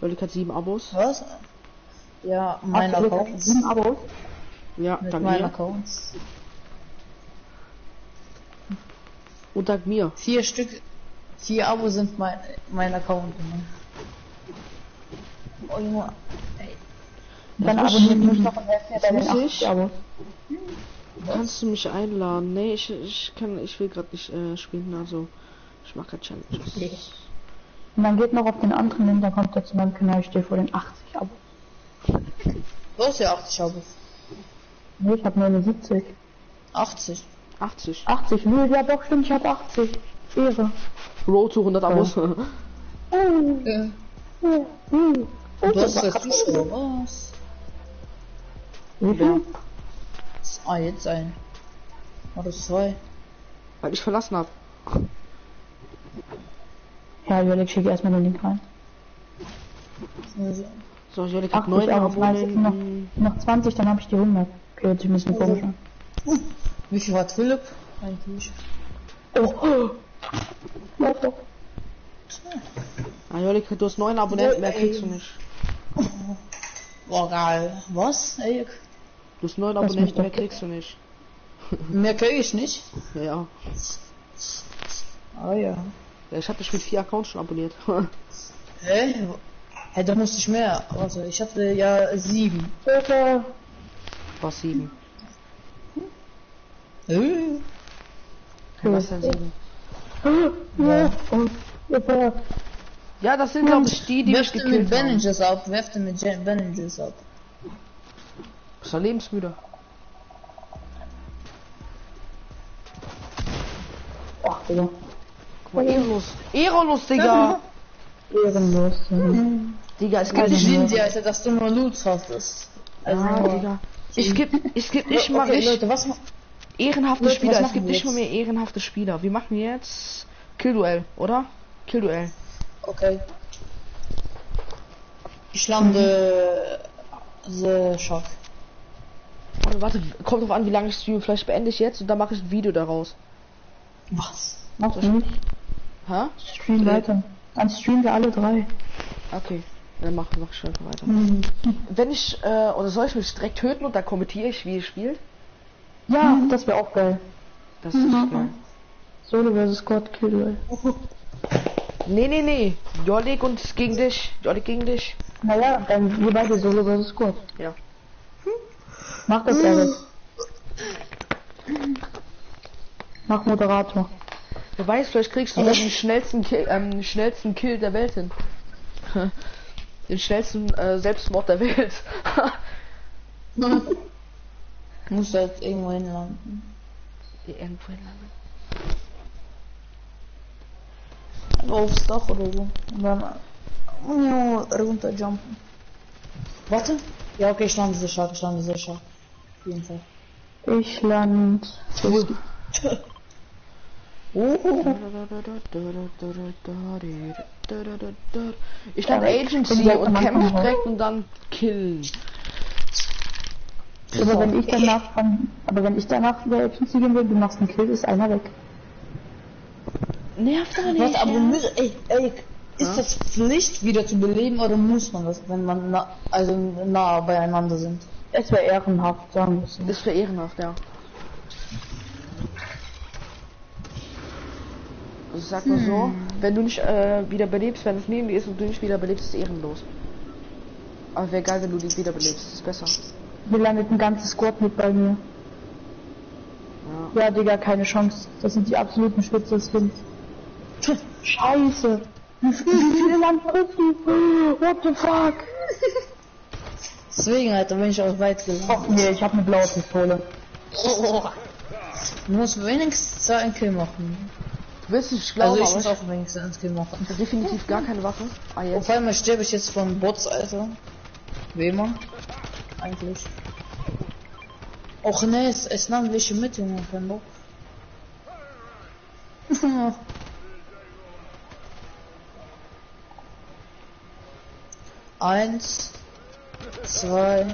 Jolik hat sieben Abos. Was? Ja, mein Account. sieben Abos? Ja, mit dank mir. Accounts. Und dank mir. Vier Stück, vier Abos sind mein, mein Account. Oh Junge, ey. Dann abonniert mich noch und helft mir bei den achtzig Abos. Hm. Kannst du mich einladen? Nee, ich, ich kann, ich will gerade nicht äh, spielen, also... Ich mache Challenges. Okay. Und dann geht noch auf den anderen hin, dann kommt er zu meinem Kanal, ich stehe vor den achtzig Abos. Wo ist der achtzig Abos? Nee, ich habe nur eine siebzig. achtzig? achtzig? achtzig, nee, ja doch, stimmt, ich habe achtzig. Ehre. Road zu hundert Abos. Ja. äh. Du hast das Zuschauer, was? Oder? Ah, jetzt ein. Oder zwei. Weil ich verlassen habe. Ja, Jolik, schick erstmal den Link rein. So, Jolik hat neun Abonnenten. Noch zwanzig, dann habe ich die hundert. Okay, jetzt müssen wir gucken. Wie viel war Philipp? Eigentlich. Oh, oh. Lauf doch. Ah, Jolik, du hast neun Abonnenten, mehr kriegst du nicht. Boah, geil. Was, Erik? Du hast neun Abonnenten, mehr kriegst du nicht. Mehr krieg ich nicht? Ja, ja. Oh ja. Ich hab dich mit vier Accounts schon abonniert. Hä? Hey, da musste ich mehr. Also ich hatte ja sieben. Was sieben? Hm? Was denn sieben? Ja. Ja, das sind glaube ich die, die mich gekillt haben. Werfte mit Bandages ab, werfte mit Bandages ab. Ist er lebensmüde? Ach, Digga. Guck mal, ehrenlos. Ehrenlos, Digga! Ehrenlos, ja. Mhm. Digga, es gibt nicht in dir, Alter, dass du nur Loot hattest. Also, ah, Digga. Ich geb, ich geb nicht mal okay, Leute, was ehrenhafte Leute, Spieler, was es gibt nicht mal mehr ehrenhafte Spieler. Wir machen jetzt Killduell, oder? Killduell. Okay. Ich lande... Mhm. The Shock. Also, warte, kommt drauf an, wie lange ich streame. Vielleicht beende ich jetzt und dann mache ich ein Video daraus. Was? Mach ich nicht. Hä? Stream weiter. Dann streamen wir alle drei. Okay, dann machen wir schon weiter. Mhm. Wenn ich, äh, oder soll ich mich direkt töten und dann kommentiere ich, wie ihr spielt? Ja, mhm. Das wäre auch geil. Das mhm. ist geil. Solo versus God Kill. Nee, nee, nee. Jolik und gegen dich. Jolik gegen dich. Naja, dann wir beide Solo versus God. Ja. Hm? Mach das, Eric. Mach Moderator. Wer weiß, vielleicht kriegst du den schnellsten Kill, ähm, schnellsten Kill der Welt hin. Den schnellsten äh, Selbstmord der Welt. Muss da jetzt irgendwo hinlanden. Hier irgendwo hinlanden. Aufs Dach oder so. Und dann runterjumpen. Warte. Ja, okay, ich lande sicher, ich lande sicher. Auf jeden Fall. Ich lande. Oh. Ich kann Agency und Kämpfe direkt und dann killen. Aber wenn ich danach, aber wenn ich danach über Agency gehen will, du machst einen Kill, ist einer weg. Nervt doch nicht. Was, aber müssen, ey, ey, ist das Pflicht wieder zu beleben oder muss man das, wenn man na, also nah beieinander sind? Es wäre ehrenhaft, sagen wir es. Es wäre ehrenhaft, ja. Also sag mal so, hm. wenn du nicht äh, wiederbelebst, wenn es neben dir ist und du nicht wiederbelebst, ist es ehrenlos. Aber wäre geil, wenn du dich wiederbelebst, ist besser. Wir landet ein ganzes Squad mit bei mir. Ja. Ja, Digga, keine Chance. Das sind die absoluten Spitze des Films. Tschüss. Scheiße. Wie viele Lampen? What the fuck? Deswegen, Alter, bin ich auch weit gelandet. Ach nee, ich hab eine blaue Pistole. Oh. Du musst wenigstens einen Kill machen. Du willst nicht glauben, also ich muss auch wenigstens einen Kill machen. Definitiv gar keine Waffe. Ah, jetzt. Auf einmal sterbe ich jetzt von Bots, Alter. Wie immer. Eigentlich. Och ne, es, es nahm welche mit, Junge, kein Bock. Eins, zwei, ja,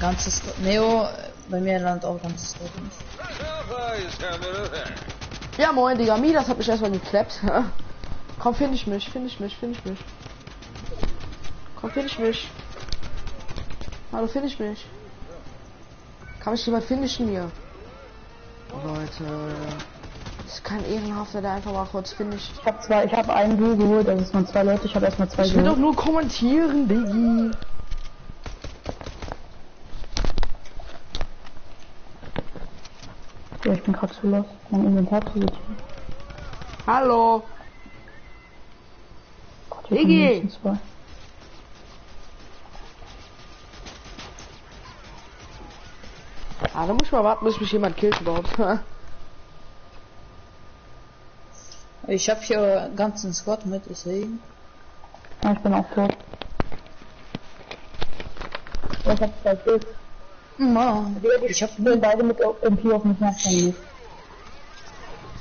ganzes Neo, bei mir landet auch ganzes Gott nicht. Ja, moin, Digga, Mi, das hat mich erstmal gekleppt. Komm, finde ich mich, finde ich mich, finde ich mich. Komm, finde ich mich. Hallo, finde ich mich. Kann mich jemand finishen hier? Leute, das ist kein ehrenhafter, der einfach mal kurz finisht. Ich hab zwei, ich hab einen Duo geholt, also es waren zwei Leute, ich hab erstmal zwei. Ich will doch nur kommentieren, Diggi. Ja, ich bin gerade zu los. Mein Inventar zu los. Hallo! Gott, Diggi! Ah, da muss ich mal warten, bis mich jemand killt überhaupt. Ich hab hier ganzen Squad mit, deswegen. Ja, ich bin auch tot. Ich hab zwei Kills. Mann, ich hab nur beide mit M P auf mich nachgegangen.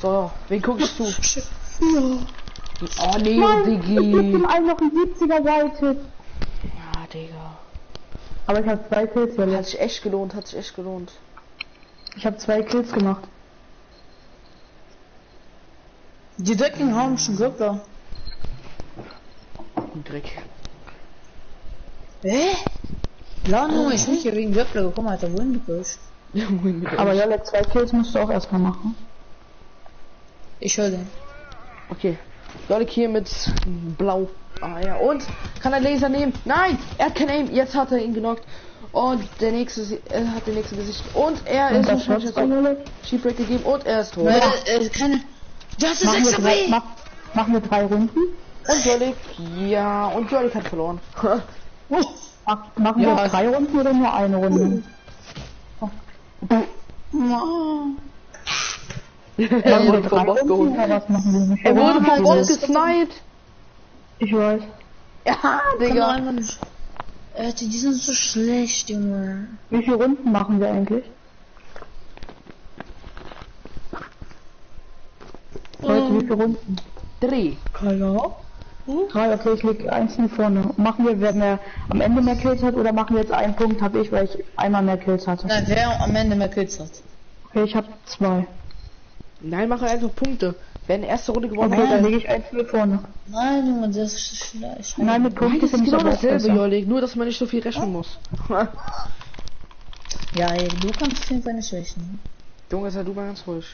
So, wen guck ich zu? Oh nee, Mann, Diggi. Ich bin dem einen noch ein siebziger Seite. Ja, Digga. Aber ich hab zwei Kills gemacht. Hat sich echt gelohnt, hat sich echt gelohnt. Ich habe zwei Kills gemacht. Die Decken haben schon Glück da. Dreck. Hä? Ja, nur ich bin hier wegen Glöckler gekommen, Alter, wohin du bist. Ja, wohin du bist. Aber ja, zwei Kills musst du auch erstmal machen. Ich höre den. Okay. Leute, hier mit Blau. Ah ja, und kann er Laser nehmen? Nein! Er hat kein Aim, jetzt hat er ihn genockt. Und der nächste er hat den nächsten Gesicht. Und er und ist schon Sheepbreak gegeben und er ist tot. Nein, äh, keine. Das ist extra bei! Mach, machen wir drei Runden. Und Jolik, ja, und Jolik hat verloren. uh, mach, machen ja, wir drei Runden oder nur eine Runde? Uh. Oh. er wurde vom Boss geholt. Er wurde vom Boss gesniped. Ich weiß. Ja, Digga. Äh, die sind so schlecht, Junge. Wie viele Runden machen wir eigentlich? Oh. Leute, wie viele Runden? Drei. Hallo? Hm? Drei, okay, ich leg eins hier vorne. Machen wir, wer mehr am Ende mehr Kills hat, oder machen wir jetzt einen Punkt, hab ich, weil ich einmal mehr Kills hatte? Nein, wer am Ende mehr Kills hat. Okay, ich hab zwei. Nein, mache einfach Punkte. Wer in der ersten Runde gewonnen hat, dann lege ich eins hier vorne. Nein, Junge, das ist schlecht. Nein, mit Punkten sind genau dasselbe, Jolik, nur dass man nicht so viel rechnen muss. Ja, ey, du kannst auf jeden Fall nicht rechnen. Junge, sei du mal ganz ruhig.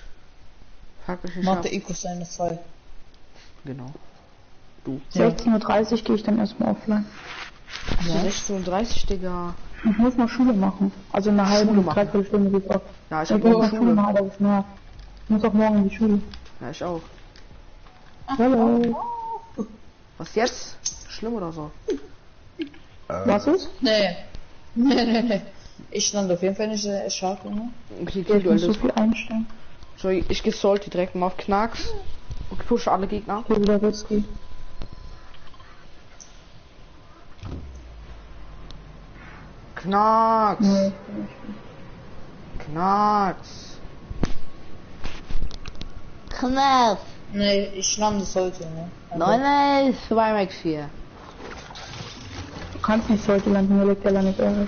Frag mich nicht ab. Mach der Ecos seine zwei. Genau. Du. sechzehn Uhr dreißig gehe ich dann erstmal offline. Ja. sechzehn Uhr dreißig, Digga. Ich muss mal Schule machen. Also eine halbe Stunde, dreiviertel Stunde geht's ab. Ja, ich hab nur Schule machen, aber ich mehr. Ich muss auch morgen in die Schule. Ja, ich auch. Hallo. Was jetzt? Schlimm oder so? Äh. Was ist? Nee. Nee, nee, nee. Ich lande auf jeden Fall nicht äh, scharf, ne? Okay, ich muss so viel einstellen. So, ich gesollte direkt mal auf Knacks. Und pushe alle Gegner. Ich wieder Whisky. Knacks. Nee. Knacks. Knacks. Nee, ich lande es heute, ne? Nein, zwei Max vier. Du kannst nicht heute landen, nur legt der landet irgendwas.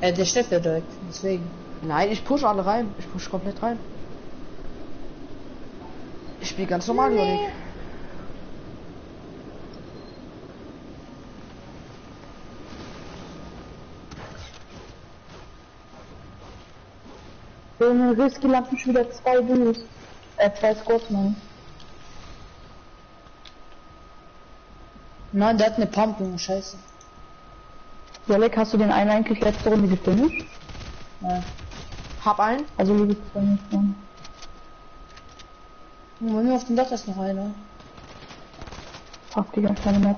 Äh, der steht ja direkt, deswegen. Nein, ich pushe alle rein. Ich pushe komplett rein. Ich spiele ganz normal, Jolik. Nee. Wenn du Risky landen schon wieder zwei Duos. Äh, zwei Squads, Mann. Nein, der hat eine Pumpe, scheiße. Jolik, hast du den einen eigentlich letzte Runde gefunden? Nein. Hab einen? Also, liebe Freunde. Bei mir auf dem Dach ist noch einer. Fuck, Digga, ich kann nicht.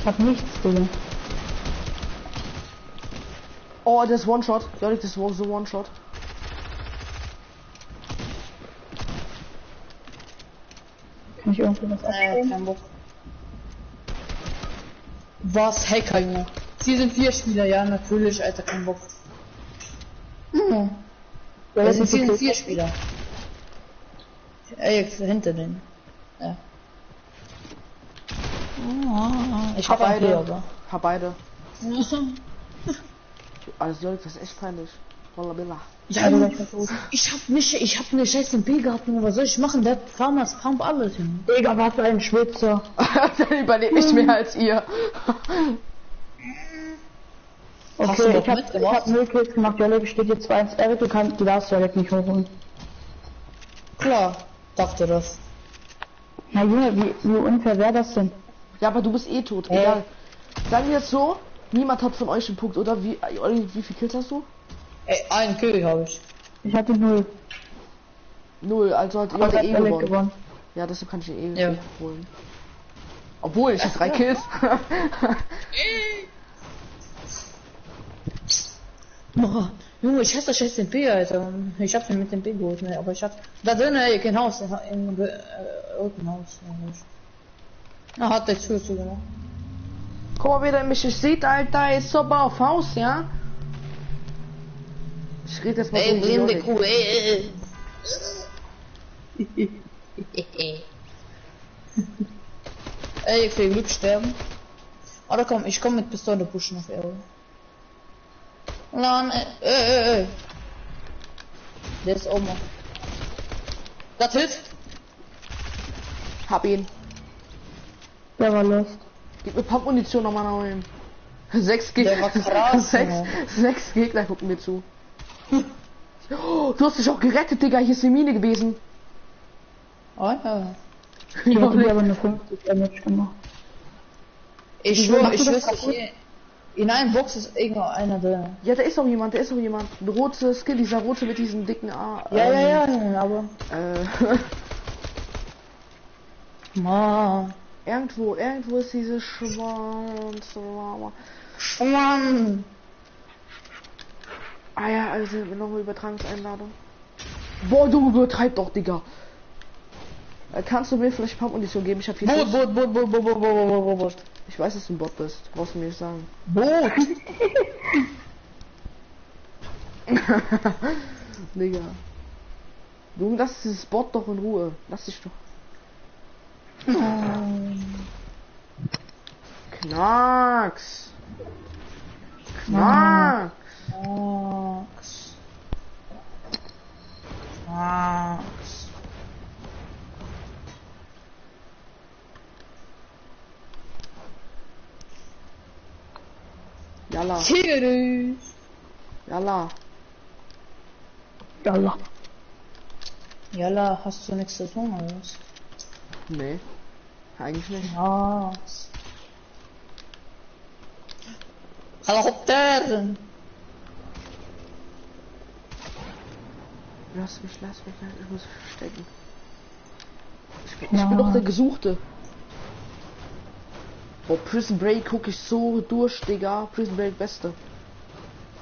Ich hab nichts, Digga. Oh, das ist One-Shot. Ja, das war so One-Shot. Kann ich irgendwie was abstellen? Äh, was? Hacker, Junge. Sie sind vier Spieler, ja, natürlich, Alter, kein Bock. Hm. Ja, das sind sie sind vier Spieler. Ey, hinter denen. Ja. Ich hab, hab beide, P, aber. Hab beide. Also Leute, das ist echt peinlich. Wallabilla. Ja, ja, ich hab nicht, ich hab eine scheiß M P gehabt, nur was soll ich machen? Der Farmers Pump alles hin. Digga, was für ein Schwitzer. Dann überlebe ich mehr als ihr. Okay, ich hab, ich hab null Kills gemacht, Jolle steht jetzt zwei eins. Eric, du kannst, du darfst Jolle nicht hochholen. Klar, dachte das. Na Junge, wie, wie unfair wäre das denn? Ja, aber du bist eh tot, äh. egal. Sagen wir jetzt so, niemand hat von euch einen Punkt, oder? Wie, wie viel Kills hast du? Ey, einen Kill habe ich. Ich hatte null. Null, also hat jemand eh gewonnen. gewonnen. Ja, deshalb kann ich ihn eh ja. holen. Obwohl, ich habe drei Kills. Oh, Junge, ich hasse das scheiß M P, Alter. Ich hab den mit dem P geholt, ne? Aber ich hab... Da drin, ey, kein Haus, in, in, äh, irgendein Haus. Na, hat der Tür zugemacht. Guck mal, wie der mich sieht, Alter, ist so auf Haus, ja? Ich rede jetzt mal ey, so die Kuh, ey, ey, ey. Ey, ich will Glück sterben. Oder komm, ich komm mit Pistole pushen auf Erde. Nein, ey, ey. Der ist oben. Das hilft. Hab ihn. Der war los. Gib mir Pappmunition nochmal nach oben. Sechs Gegner. Sechs, sechs Gegner gucken mir zu. Oh, du hast dich auch gerettet, Digga. Hier ist die Mine gewesen. Oh ja. Ich hab dir aber nur fünfzig Damage gemacht. Ich schwöre, ich schwöre. In einem Box ist irgendeiner drin. Ja, da ist auch jemand, da ist auch jemand. Rote Skin, dieser rote mit diesem dicken A. Ja, ähm, ja, ja, aber. Äh. Man. Irgendwo, irgendwo ist diese Schwanz. Schwanz. Ah ja, also nochmal Übertragungseinladung. Boah, du übertreib doch, Digga. Kannst du mir vielleicht ein paar Munition geben? Ich hab viel Boot, Boot, Boot, Boot, Boot, Boot, Boot, Boot, Boot. Ich weiß, dass du ein Bot bist. Brauchst du mir nicht sagen. Boot! Digga. Du lass dieses Bot doch in Ruhe. Lass dich doch. Knacks. Knacks. Knacks. Knacks. Yalla. Tschüss. Yalla. Yalla. Yalla, hast du nichts zu tun, oder was? Nee. Eigentlich nicht. Ah. Helikopter! Lass mich, lass mich, ich muss verstecken. Ich bin, ja. ich bin doch der Gesuchte. Oh, Prison Break gucke ich so durch, Digga. Prison Break Beste.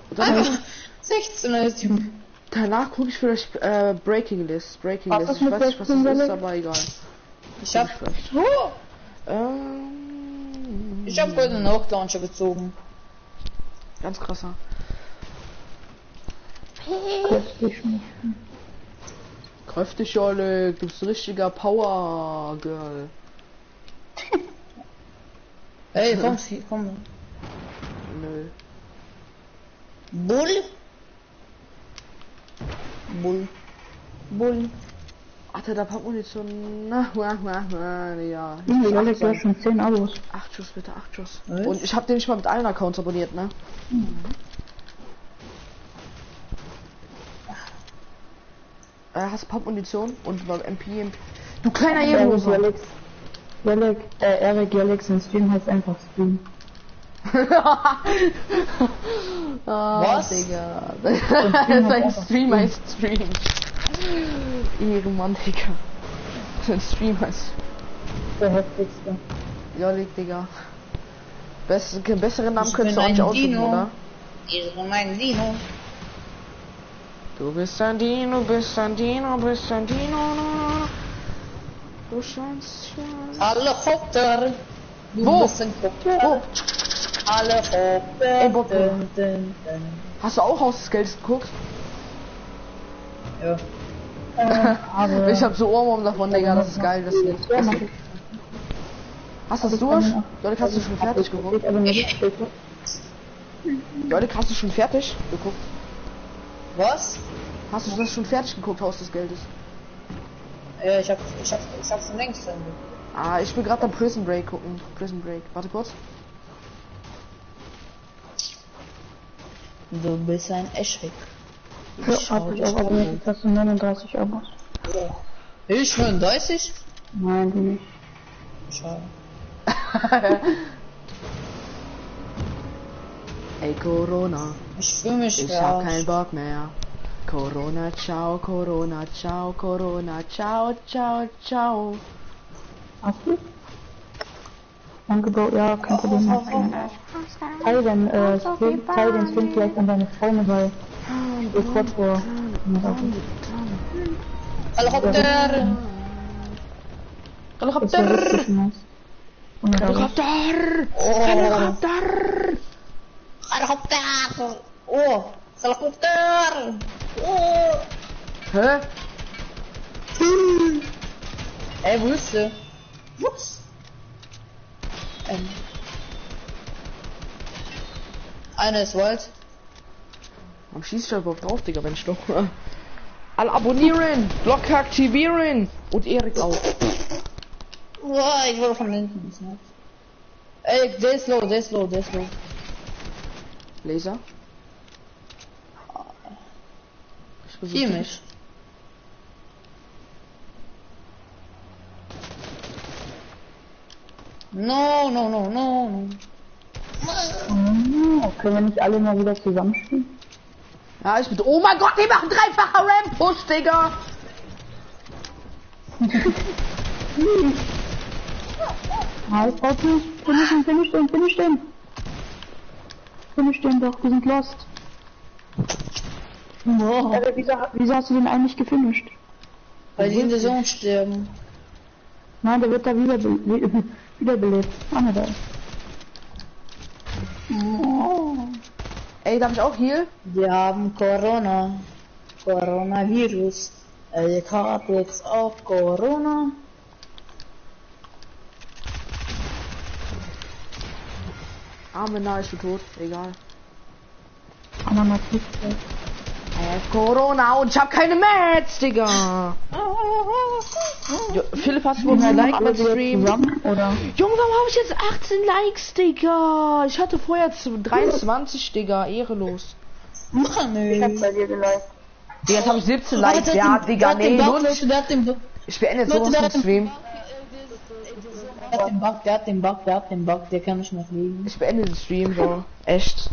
Und dann ah, sechzehn ist Junge. Danach gucke ich vielleicht äh, Breaking List. Breaking List. Ich weiß nicht, was das ist, aber egal. Ich hab. Oh. Ähm, ich hab goldenen Hocklauncher gezogen. Ganz krasser. Kräftig, Oleg. Du bist ein richtiger Power Girl. Ey, komm, komm. Nö. Bull? Bull. Bull. Ach, der da paar Munition. Na, na, na, na, ja. Ich habe gleich schon zehn Abos. Acht Schuss, bitte, acht Schuss. Was? Und ich habe den nicht mal mit allen Accounts abonniert, ne? Mhm. Äh, hast du paar Munition? Und beim M P, M P Du kleiner Ehrenloser. Jellek, äh, Erik Jellek, sein Stream heißt einfach Stream. Oh, was? Digga. Sein Stream heißt Stream. Ehrenmann, Digga. Sein Stream heißt. Der heftigste. Jellek, Digga. Bess besseren Namen könntest du auch nicht ausgeben, oder? Ich bin ein Dino. Du bist ein Dino, bist ein Dino, bist ein Dino. Du scheinst schon. Alle Kopter. Wo? Wo? Alle Kopter. Ey, Bob. Hast du auch Haus des Geldes geguckt? Ja. Äh, ich hab so Ohrwurm davon, Digga, das ist geil, das ist nicht. Hast du das durch? Leute, hast du schon fertig geguckt? Leute, hast du schon fertig geguckt? Was? Hast du das schon fertig geguckt, Haus des Geldes? Ja, ich hab, ich hab, ich hab's längst schon. Ah, ich will gerade am Prison Break gucken. Prison Break. Warte kurz. Du bist ein Eschwick. Ich hab dich auch abonniert. Hast du neununddreißig Abos? Ja. Ich neununddreißig? Nein, du nicht. Schade. Ey, Corona. Ich fühle mich Ich hab keinen Bock mehr. Corona, ciao, Corona, ciao, Corona, ciao, ciao, ciao. Hast du? Danke, Bro. Ja, kein Problem. Oh, oh, oh. Teil den, äh, Stream, teil den Stream vielleicht an deine Freunde, weil ich kurz vor... Helikopter! Helikopter! Helikopter! Helikopter! Helikopter! Oh! Helikopter! Oh! Hä? Hm. Ey, wo ist sie? Wups! Ähm. Einer ist Wald. Warum schießt du überhaupt drauf, Digga, Mensch doch? Alle abonnieren! Glocke aktivieren! Und Erik auch. Boah, ich wurde von hinten. Ey, der ist low, der ist low, der ist low. Laser? Chemisch. No, no, no, no, no. Oh, können wir nicht alle mal wieder zusammenspielen? Ja, ich bin. Oh mein Gott, die machen dreifacher Ramp-Push, Digga! Nein, ich brauch nicht. Finish den, finish den, finish den. Finish den doch, wir sind lost. Wow. Aber wieso, wieso hast du den eigentlich gefinisht? Weil die in der Sonne sterben. Nein, der wird da wieder, be wieder belebt. Ah, ne, da. Oh. Ey, darf ich auch hier? Wir haben Corona. Coronavirus. Ich hab jetzt auch Corona. Arme, na, ich bin tot. Egal. Aber man kriegt es. Corona und ich hab keine Mats, Digga! Jo, Philipp, hast du ein Like mit Stream? Zusammen, oder? Junge, warum habe ich jetzt achtzehn Likes, Digga? Ich hatte vorher dreiundzwanzig, Digga, ehrelos. Mach nö. Ich hab bei dir geliked. Digga, jetzt hab ich siebzehn Likes. Oh, ja, den, Digga, nee, nur nicht. Ich beende jetzt sowas mit Stream. Der hat den Bug, der hat den Bug, der hat den Bug, der kann nicht mehr fliegen. Ich beende den Stream, so. Echt.